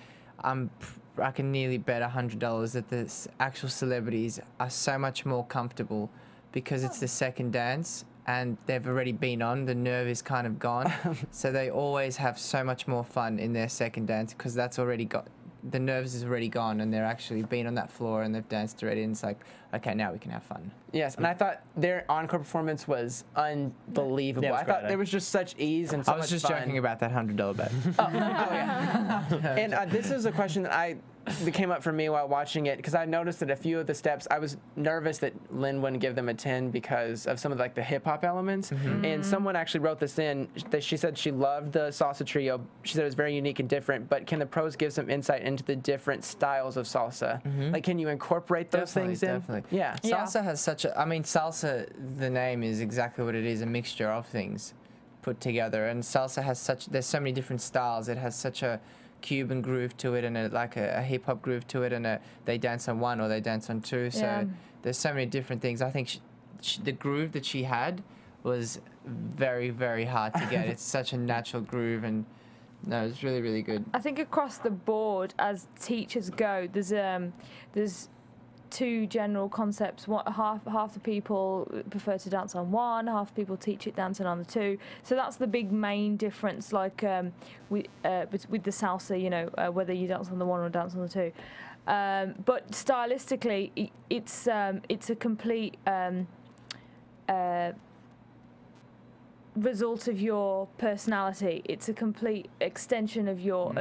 I can nearly bet $100 that the actual celebrities are so much more comfortable because it's the second dance and they've already been on. The nerve is kind of gone. So they always have so much more fun in their second dance because that's already got, the nerves is already gone and they're actually been on that floor and they've danced already, and it's like, okay, now we can have fun. Yes, and I thought their encore performance was unbelievable. Yeah, it was great, I thought there was just such ease and so much fun. I was just joking about that $100 bet. Oh, yeah. And this is a question that came up for me while watching it, because I noticed that a few of the steps, I was nervous that Lynn wouldn't give them a 10 because of some of like the hip-hop elements. Mm-hmm. And someone actually wrote this in, that she said she loved the salsa trio. She said it was very unique and different, but can the pros give some insight into the different styles of salsa? Mm-hmm. Like, can you incorporate those things in? Definitely. Yeah. Salsa has such a, I mean, salsa, the name is exactly what it is, a mixture of things put together. And salsa has such, there's so many different styles. It has such a Cuban groove to it, and like a hip hop groove to it, and they dance on one or they dance on two. So there's so many different things. I think the groove that she had was very, very hard to get. It's such a natural groove, and no, it's really, really good. I think across the board, as teachers go, there's two general concepts. What half the people prefer to dance on one, half the people teach it dancing on the two. So that's the big main difference, like with the salsa, you know, whether you dance on the one or dance on the two. But stylistically, it's a complete result of your personality. It's a complete extension of your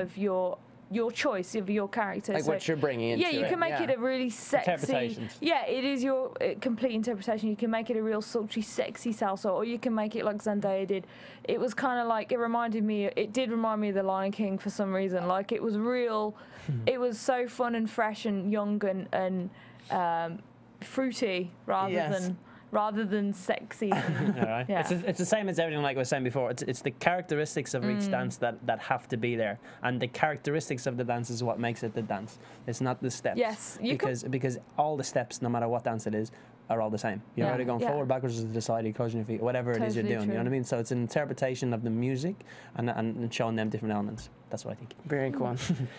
choice of your character, like, so what you're bringing into you can make it a really sexy, it is your complete interpretation. You can make it a real sultry, sexy salsa, or you can make it like Zendaya did. It was kind of like, it did remind me of the Lion King for some reason. Like, it was real. It was so fun and fresh and young and fruity rather than sexy. Right. Yeah. It's the same as everything, like I was saying before. It's the characteristics of each dance that have to be there, and the characteristics of the dance is what makes it the dance. It's not the steps. Yes, because all the steps, no matter what dance it is, are all the same. You're either going forward, backwards, to the side, crossing your feet, whatever it is you're doing. True. You know what I mean? So it's an interpretation of the music and showing them different elements. That's what I think. Very cool.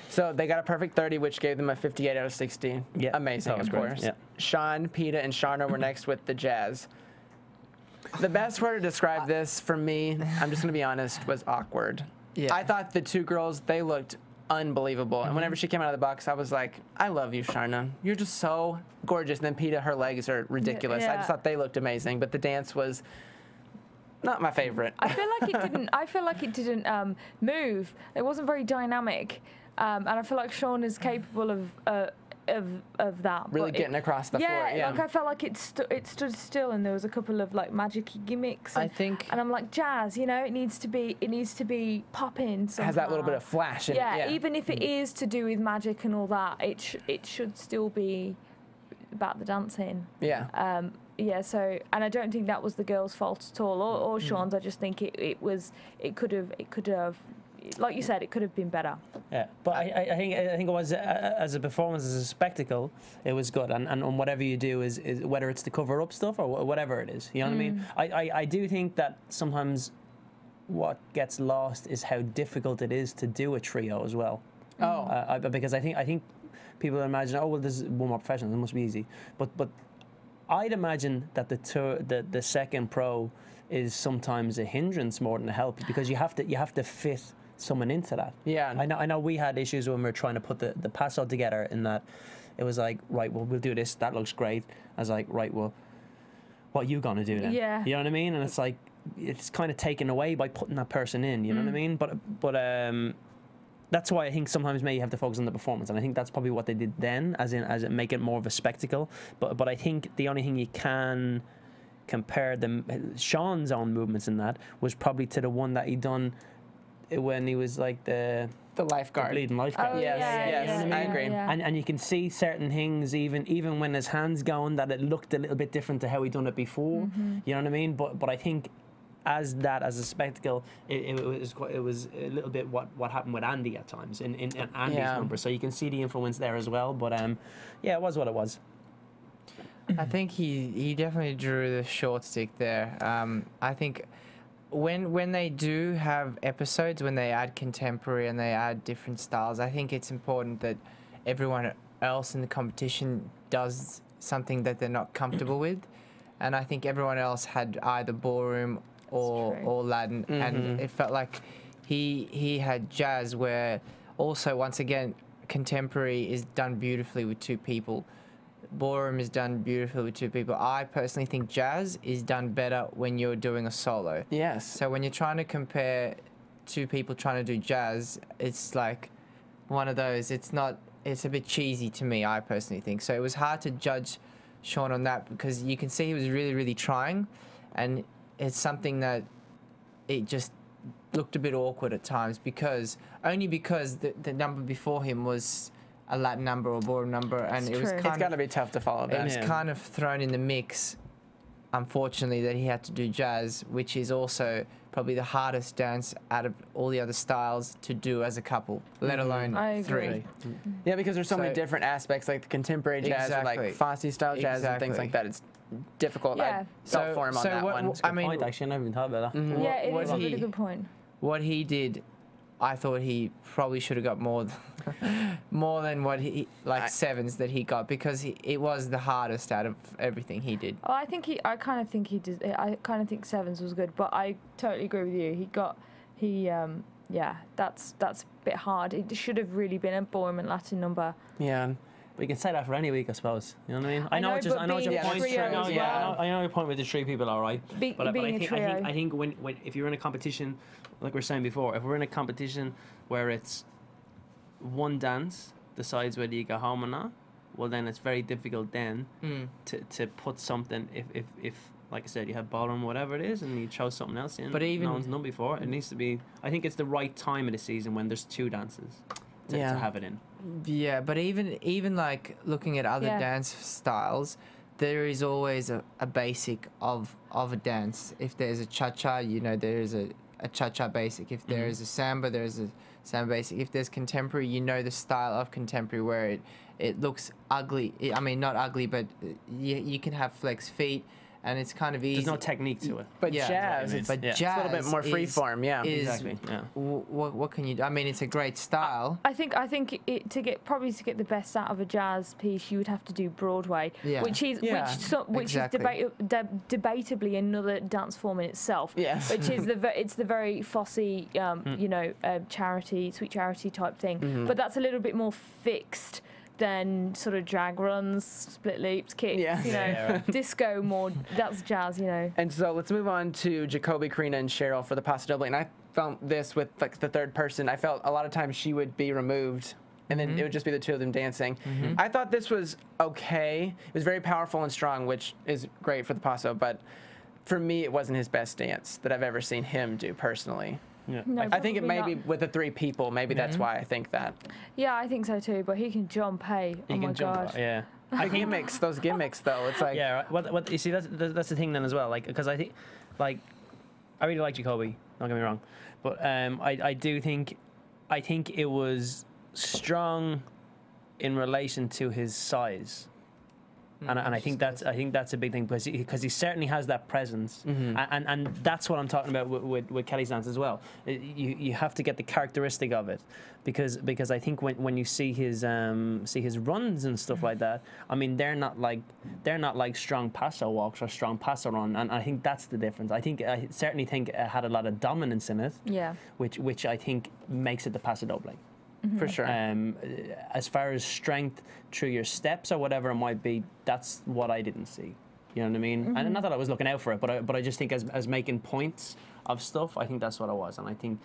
So they got a perfect 30, which gave them a 58 out of 60. Yeah. Amazing, of course. Yeah. Shawn, Peta, and Sharna were next with the jazz. The best word to describe this for me, I'm just going to be honest, was awkward. Yeah. I thought the two girls, they looked unbelievable. And whenever she came out of the box, I was like, I love you, Sharna. You're just so gorgeous. And then Peta, her legs are ridiculous. Yeah. I just thought they looked amazing. But the dance was not my favorite. I feel like it didn't move. It wasn't very dynamic. And I feel like Shawn is capable of that. Really getting across the floor. Yeah, like I felt like it stood still, and there was a couple of like magic-y gimmicks. And, and I'm like, jazz, you know, it needs to be popping. Somehow. Has that little bit of flash in it. Yeah, even if it is to do with magic and all that, it should still be about the dancing. Yeah. Yeah. So, and I don't think that was the girls' fault at all, or Shawn's. I just think it could have. Like you said, it could have been better. Yeah, but I think it was as a performance, as a spectacle, it was good. And whatever you do is whether it's the cover up stuff or whatever it is, you know what I mean. I do think that sometimes what gets lost is how difficult it is to do a trio as well. Because I think people imagine, oh well, this is one more professional, it must be easy. But I'd imagine that the second pro is sometimes a hindrance more than a help, because you have to fit someone into that. Yeah, I know we had issues when we were trying to put the paso together, in that it was like, right, well, we'll do this, that looks great. I was like, right, well, what are you gonna do then? Yeah, you know what I mean? And it's like, it's kind of taken away by putting that person in, you know what I mean? But that's why I think sometimes maybe you have to focus on the performance, and I think that's probably what they did then, as it make it more of a spectacle. But I think the only thing you can compare Shawn's own movements in that was probably to the one that he done when he was like the lifeguard, the bleeding lifeguard. Oh, yes, yeah, yes, yeah, I agree. Yeah. And you can see certain things even when his hands going that it looked a little bit different to how he done it before. Mm-hmm. You know what I mean? But I think as a spectacle, it was a little bit what happened with Andy at times in Andy's number. So you can see the influence there as well. But yeah, it was what it was. I think he definitely drew the short stick there. I think when they do have episodes, when they add contemporary and they add different styles, I think it's important that everyone else in the competition does something that they're not comfortable with. And I think everyone else had either ballroom or Latin. Mm-hmm. And it felt like he had jazz, where also, once again, contemporary is done beautifully with two people. Ballroom is done beautifully with two people. I personally think jazz is done better when you're doing a solo. Yes. So when you're trying to compare two people trying to do jazz, it's like one of those. It's a bit cheesy to me, I personally think. So it was hard to judge Shawn on that, because you can see he was really, really trying, and it's something that it just looked a bit awkward at times, because the number before him was a Latin number or ballroom number, and it's gotta be tough to follow that. It was kind of thrown in the mix, unfortunately, that he had to do jazz, which is also probably the hardest dance out of all the other styles to do as a couple, let alone three. Yeah, because there's so many different aspects, like the contemporary jazz, or like Fosse style jazz, and things like that. It's difficult. Yeah. So I mean, actually, I never even thought about that. Mm-hmm. Yeah, it is a really good point. What he did, I thought he probably should have got more than what he, sevens that he got, because it was the hardest out of everything he did. Oh, I kind of think sevens was good, but I totally agree with you. That's a bit hard. It should have really been a ballroom and Latin number. Yeah. We can say that for any week, I suppose. You know what I mean? I know your point with the three people, all right. But I think if you're in a competition, like we were saying before, if we're in a competition where it's one dance decides whether you go home or not, well, then it's very difficult then to put something if like I said, you have ballroom, whatever it is, and you chose something else in. But even no one's done before. It needs to be. I think it's the right time of the season when there's two dances to have it in. Yeah, but even like looking at other dance styles, there is always a basic of a dance. If there's a cha-cha, there is a cha-cha basic. If there is a samba, there is a samba basic. If there's contemporary, the style of contemporary where it looks ugly. I mean, not ugly, but you can have flex feet, and it's kind of easy. There's no technique to it. But jazz, it's a little bit more freeform. Yeah, exactly. Yeah. What can you do? I mean, it's a great style. I think to get the best out of a jazz piece, you would have to do Broadway, which is debatably another dance form in itself. Yes. Which is the very Fosse, sweet charity type thing. Mm-hmm. But that's a little bit more fixed than sort of drag runs, split loops, kicks, disco more, that's jazz, And so let's move on to Jacoby, Karina, and Cheryl for the pasta doublet. And I found this with like the third person. I felt a lot of times she would be removed, and then it would just be the two of them dancing. Mm-hmm. I thought this was okay. It was very powerful and strong, which is great for the pasta, but for me, it wasn't his best dance that I've ever seen him do personally. Yeah. No, I think it may be with the three people. Maybe that's why I think that. Yeah, I think so too. But he can jump, hey. Oh my God. Yeah. Those gimmicks, though. It's like right. What you see, that's the thing then as well. Like, because I think, like, I really like Jacoby. Don't get me wrong, but I think it was strong in relation to his size. And I think that's a big thing, because he certainly has that presence, and that's what I'm talking about with Kelly's dance as well. You have to get the characteristic of it, because I think when you see his runs and stuff like that, I mean they're not like strong paso walks or strong paso run, and I think that's the difference. I certainly think it had a lot of dominance in it, which I think makes it the paso doble. For sure. As far as strength through your steps or whatever it might be, that's what I didn't see. You know what I mean? Mm-hmm. And not that I was looking out for it, but I just think as making points of stuff, I think that's what it was. And I think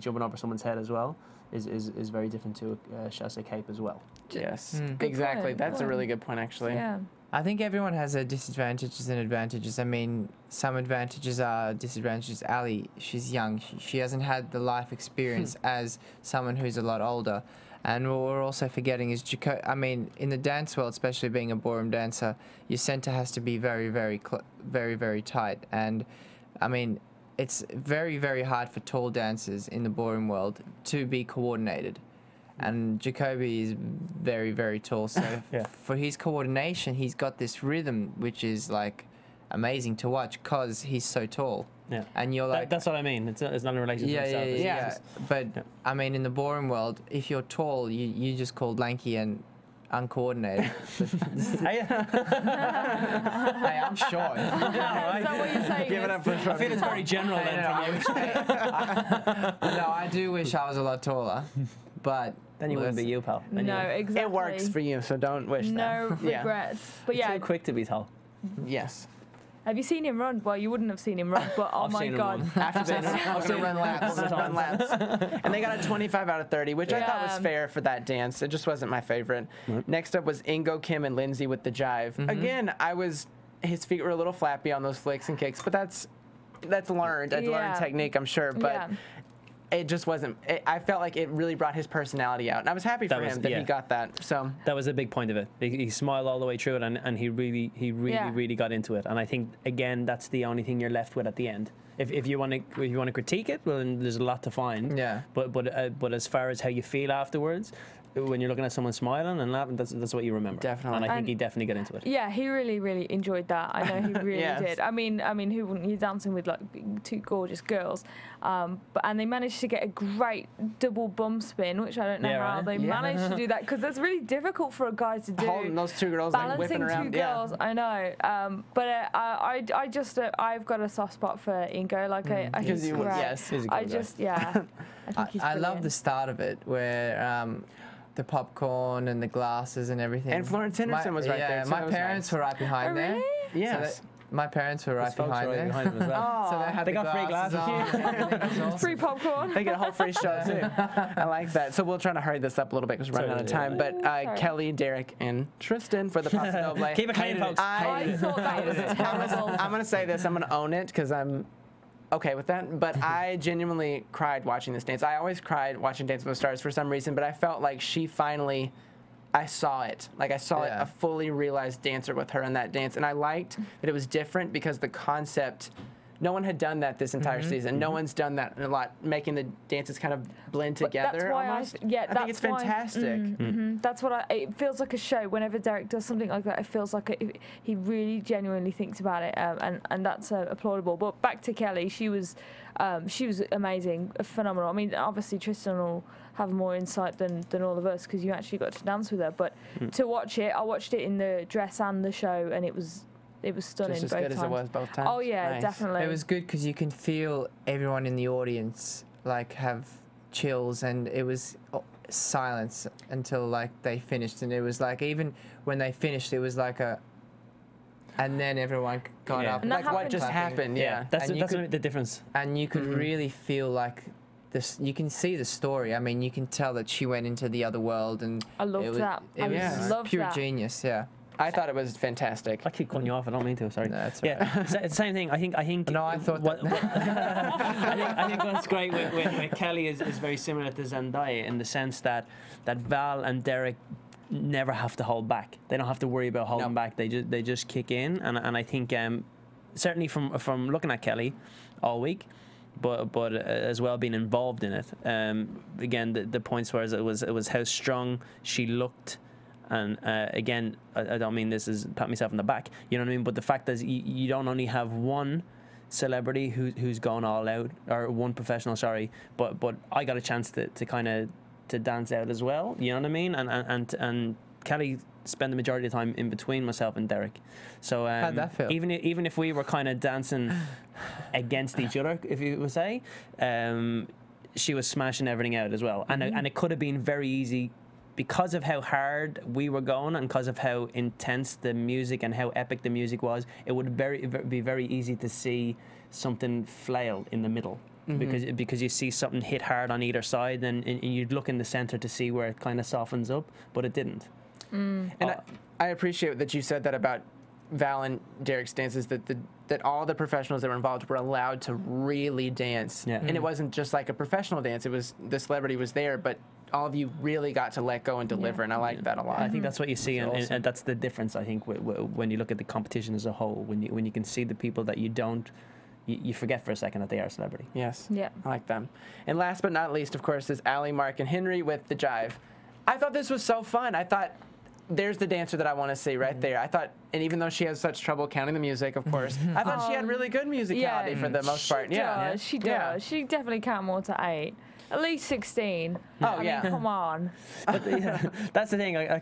jumping over someone's head as well is very different to Shasta Cape as well. Yes, exactly. That's a really good point, actually. Yeah. I think everyone has their disadvantages and advantages. I mean, some advantages are disadvantages. Ali, she's young. She hasn't had the life experience as someone who's a lot older. And what we're also forgetting is, I mean, in the dance world, especially being a ballroom dancer, your center has to be very, very tight. And, I mean, it's very, very hard for tall dancers in the ballroom world to be coordinated. And Jacoby is very, very tall. So for his coordination, he's got this rhythm, which is, like, amazing to watch because he's so tall. Yeah. And you're like... That's what I mean. It's not in relation to myself. But, I mean, in the ballroom world, if you're tall, you just called lanky and uncoordinated. Hey, I'm short. Is that what you're saying? Give it up for I feel it's very general. No, I do wish I was a lot taller. But then you wouldn't be you, pal. No, exactly. It works for you, so don't wish that. No regrets. But yeah, you're too quick to be tall. Yes. Have you seen him run? Well, you wouldn't have seen him run, but oh my god! After this, I've seen him run laps, and they got a 25 out of 30, which I thought was fair for that dance. It just wasn't my favorite. Next up was Ingo, Kim, and Lindsay with the jive. Again, his feet were a little flappy on those flicks and kicks, but that's learned. I'd learned technique, I'm sure, but. Yeah. It just wasn't. I felt like it really brought his personality out, and I was happy for him that he got that. So that was a big point of it. He smiled all the way through it, and he really got into it. And I think again, that's the only thing you're left with at the end. If you want to critique it, well, then there's a lot to find. Yeah. But as far as how you feel afterwards, when you're looking at someone smiling and laughing, that's what you remember. Definitely. And I think he definitely got into it. Yeah, he really enjoyed that. I know he really did. I mean, who wouldn't? He's dancing with like two gorgeous girls, and they managed to get a great double bum spin, which I don't know how they managed to do that, because that's really difficult for a guy to do. Holding those two girls, balancing like whipping around. Two girls, I know. I've got a soft spot for Ingo. Like I think he's great. Yes, he's a good guy. I think he's brilliant. I love the start of it where. The popcorn and the glasses and everything. And Florence Henderson was right there. My parents were right behind there. Yes. So my parents were right behind there. So they had got free glasses on. Free popcorn. They get a whole free show too. I like that. So we'll try to hurry this up a little bit because we're running out of time. But Kelly, Derek, and Tristan for the Paso Doble. Keep it clean, folks. I thought that was terrible. I'm going to say this. I'm going to own it because I'm okay with that, but I genuinely cried watching this dance. I always cried watching Dancing with the Stars for some reason, but I felt like she finally, I saw it. Like I saw it, a fully realized dancer with her in that dance, and I liked that it was different because the concept, no one had done that this entire season. No one's done that a lot, making the dances kind of blend together. That's why I think it's fantastic. That's what it feels like a show. Whenever Derek does something like that, it feels like he really genuinely thinks about it, and that's applaudable. But back to Kelly, she was amazing, phenomenal. I mean, obviously Tristan will have more insight than all of us because you actually got to dance with her. But to watch it, I watched it in the dress and the show, and it was. It was stunning both times. Just as good as it was both times. Oh, yeah, definitely. It was good because you can feel everyone in the audience, like, have chills, and it was silence until, like, they finished. And it was, like, even when they finished, it was, like, a... And then everyone got up. And like, what just happened, That's the difference. And you could really feel, like... This, you can see the story. I mean, you can tell that she went into the other world, and... I loved that. It was pure genius, I thought it was fantastic. I keep cutting you off. I don't mean to. Sorry. No, that's right. Same thing. I think. No, I thought. I think what's great with Kelly is very similar to Zendaya in the sense that Val and Derek never have to hold back. They don't have to worry about holding back. They just kick in, and I think certainly from looking at Kelly all week. But as well being involved in it. Again, the points where it was how strong she looked. And again, I don't mean this as pat myself on the back, you know what I mean? But the fact is you don't only have one celebrity who's gone all out, or one professional, sorry, but I got a chance to kind of dance out as well, you know what I mean? And Kelly spent the majority of the time in between myself and Derek. So how'd that feel? Even if we were kind of dancing against each other, if you would say, she was smashing everything out as well. And, and it could have been very easy because of how hard we were going and because of how intense the music and how epic the music was, it would be very easy to see something flail in the middle. Mm-hmm. Because you see something hit hard on either side, and you'd look in the center to see where it kind of softens up, but it didn't. Mm. And I appreciate that you said that about Val and Derek's dances, that all the professionals that were involved were allowed to really dance. Yeah. Mm-hmm. And it wasn't just like a professional dance. It was the celebrity was there, but all of you really got to let go and deliver, yeah. And I liked that a lot. I think that's what you see, and that's the difference, I think, when you look at the competition as a whole, when you can see the people that you don't, you forget for a second that they are a celebrity. Yes. Yeah. I like them. And last but not least, of course, is Ali, Mark, and Henry with the jive. I thought this was so fun. I thought, there's the dancer that I want to see right there. I thought, and even though she has such trouble counting the music, of course, I thought she had really good musicality, yeah, for the most part. Yeah, she does. Yeah. She definitely count more to 8. At least 16. Oh, I mean, come on. But that's the thing. I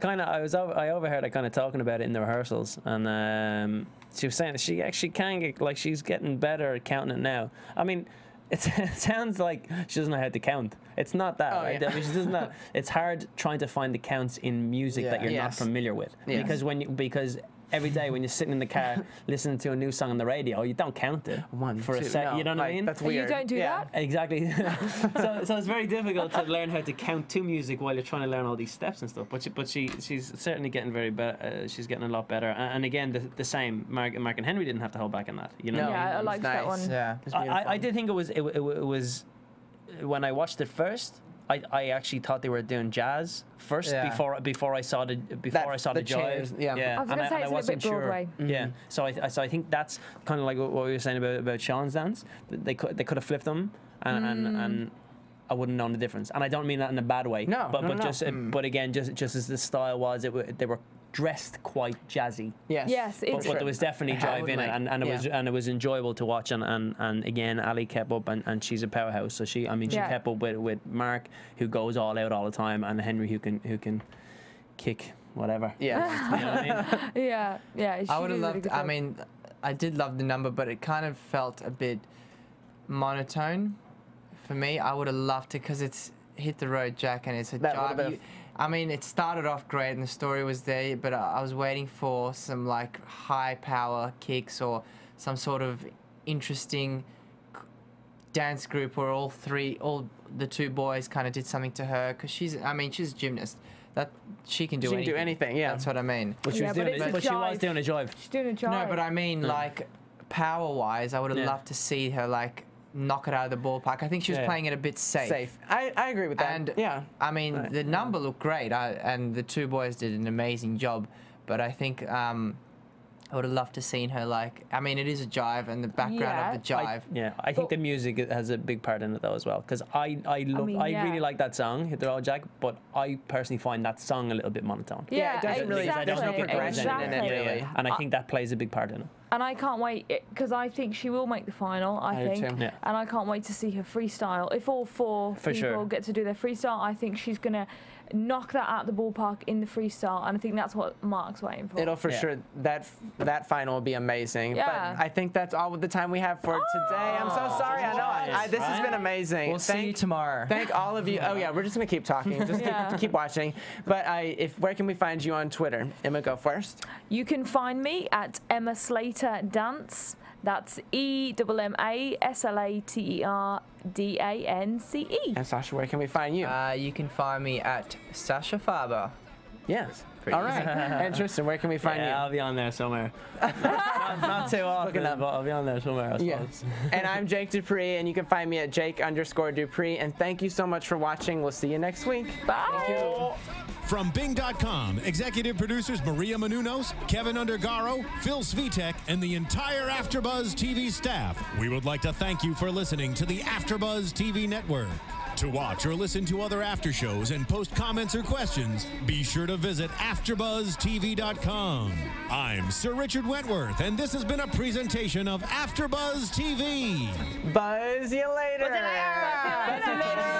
overheard her kind of talking about it in the rehearsals, and she was saying that she actually can get, like, she's getting better at counting it now. I mean, it sounds like she doesn't know how to count. It's not that, right? Yeah. I mean, she doesn't know. It's hard trying to find the counts in music that you're not familiar with, because because every day when you're sitting in the car listening to a new song on the radio, you don't count it. One, two, you know what I mean? That's weird. You don't do that? Exactly. so it's very difficult to learn how to count to music while you're trying to learn all these steps and stuff. But she's certainly getting very better. She's getting a lot better. And again, the same. Mark and Henry didn't have to hold back on that. You know? No. Yeah, I liked that one. Yeah. I did think it was when I watched it first. I actually thought they were doing jazz first before I saw the jive. Yeah. I was gonna say it's a little bit Broadway. Sure. Mm-hmm. Yeah. So I think that's kind of like what we were saying about Shawn's dance. They could have flipped them, and I wouldn't known the difference. And I don't mean that in a bad way. No. But again, just as the style was, they were dressed quite jazzy. Yes. Yes. But there was definitely jive in it, and it was enjoyable to watch. And again, Ali kept up, and she's a powerhouse. So she kept up with Mark, who goes all out all the time, and Henry, who can kick whatever. Yeah. You know what I mean? Yeah. Yeah. I would have loved. Really, I mean, I did love the number, but it kind of felt a bit monotone for me. I would have loved it because it's Hit the Road Jack, and it's a jive. I mean, it started off great and the story was there, but I was waiting for some, like, high power kicks or some sort of interesting dance group where all the two boys kind of did something to her, because she's a gymnast. That she can do anything. Yeah, that's what I mean. But she was doing a jive. She's doing a jive. No, but I mean, like, power wise, I would have loved to see her, like, knock it out of the ballpark. I think she was playing it a bit safe. I agree with that. And I mean, the number looked great, and the two boys did an amazing job. But I think I would have loved to seen her, like, I mean, it is a jive, and the background of the jive. I think the music has a big part in it though as well, because I really like that song, Hit the Road Jack, but I personally find that song a little bit monotone. Yeah, it doesn't really. Exactly. There's no progression in it, really. And I think that plays a big part in it. And I can't wait, because I think she will make the final, I think. Yeah. And I can't wait to see her freestyle. If all four people get to do their freestyle, I think she's going to knock that out of the ballpark in the freestyle. And I think that's what Mark's waiting for. It'll for sure, that final will be amazing. Yeah. But I think that's all the time we have for today. I'm so sorry. I know. This has been amazing. We'll see you tomorrow. Thank all of you. Oh, yeah, we're just going to keep talking. Just keep watching. But where can we find you on Twitter? Emma, go first. You can find me at Emma Slater Dance. That's EMMASLATER DANCE. And Sasha, where can we find you? You can find me at Sasha Farber. Yes. All right. And Tristan, where can we find you? I'll be on there somewhere. not too often, but I'll be on there somewhere. Yes. And I'm Jake Dupree, and you can find me at Jake_Dupree. And thank you so much for watching. We'll see you next week. Bye. Thank you. From Bing.com, executive producers Maria Menounos, Kevin Undergaro, Phil Svitek, and the entire AfterBuzz TV staff, we would like to thank you for listening to the AfterBuzz TV network. To watch or listen to other after shows and post comments or questions, be sure to visit AfterBuzzTV.com. I'm Sir Richard Wentworth, and this has been a presentation of AfterBuzz TV. Buzz you later. Buzz you later. Buzz you later.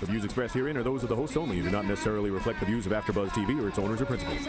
The views expressed herein are those of the host only and do not necessarily reflect the views of AfterBuzz TV or its owners or principals.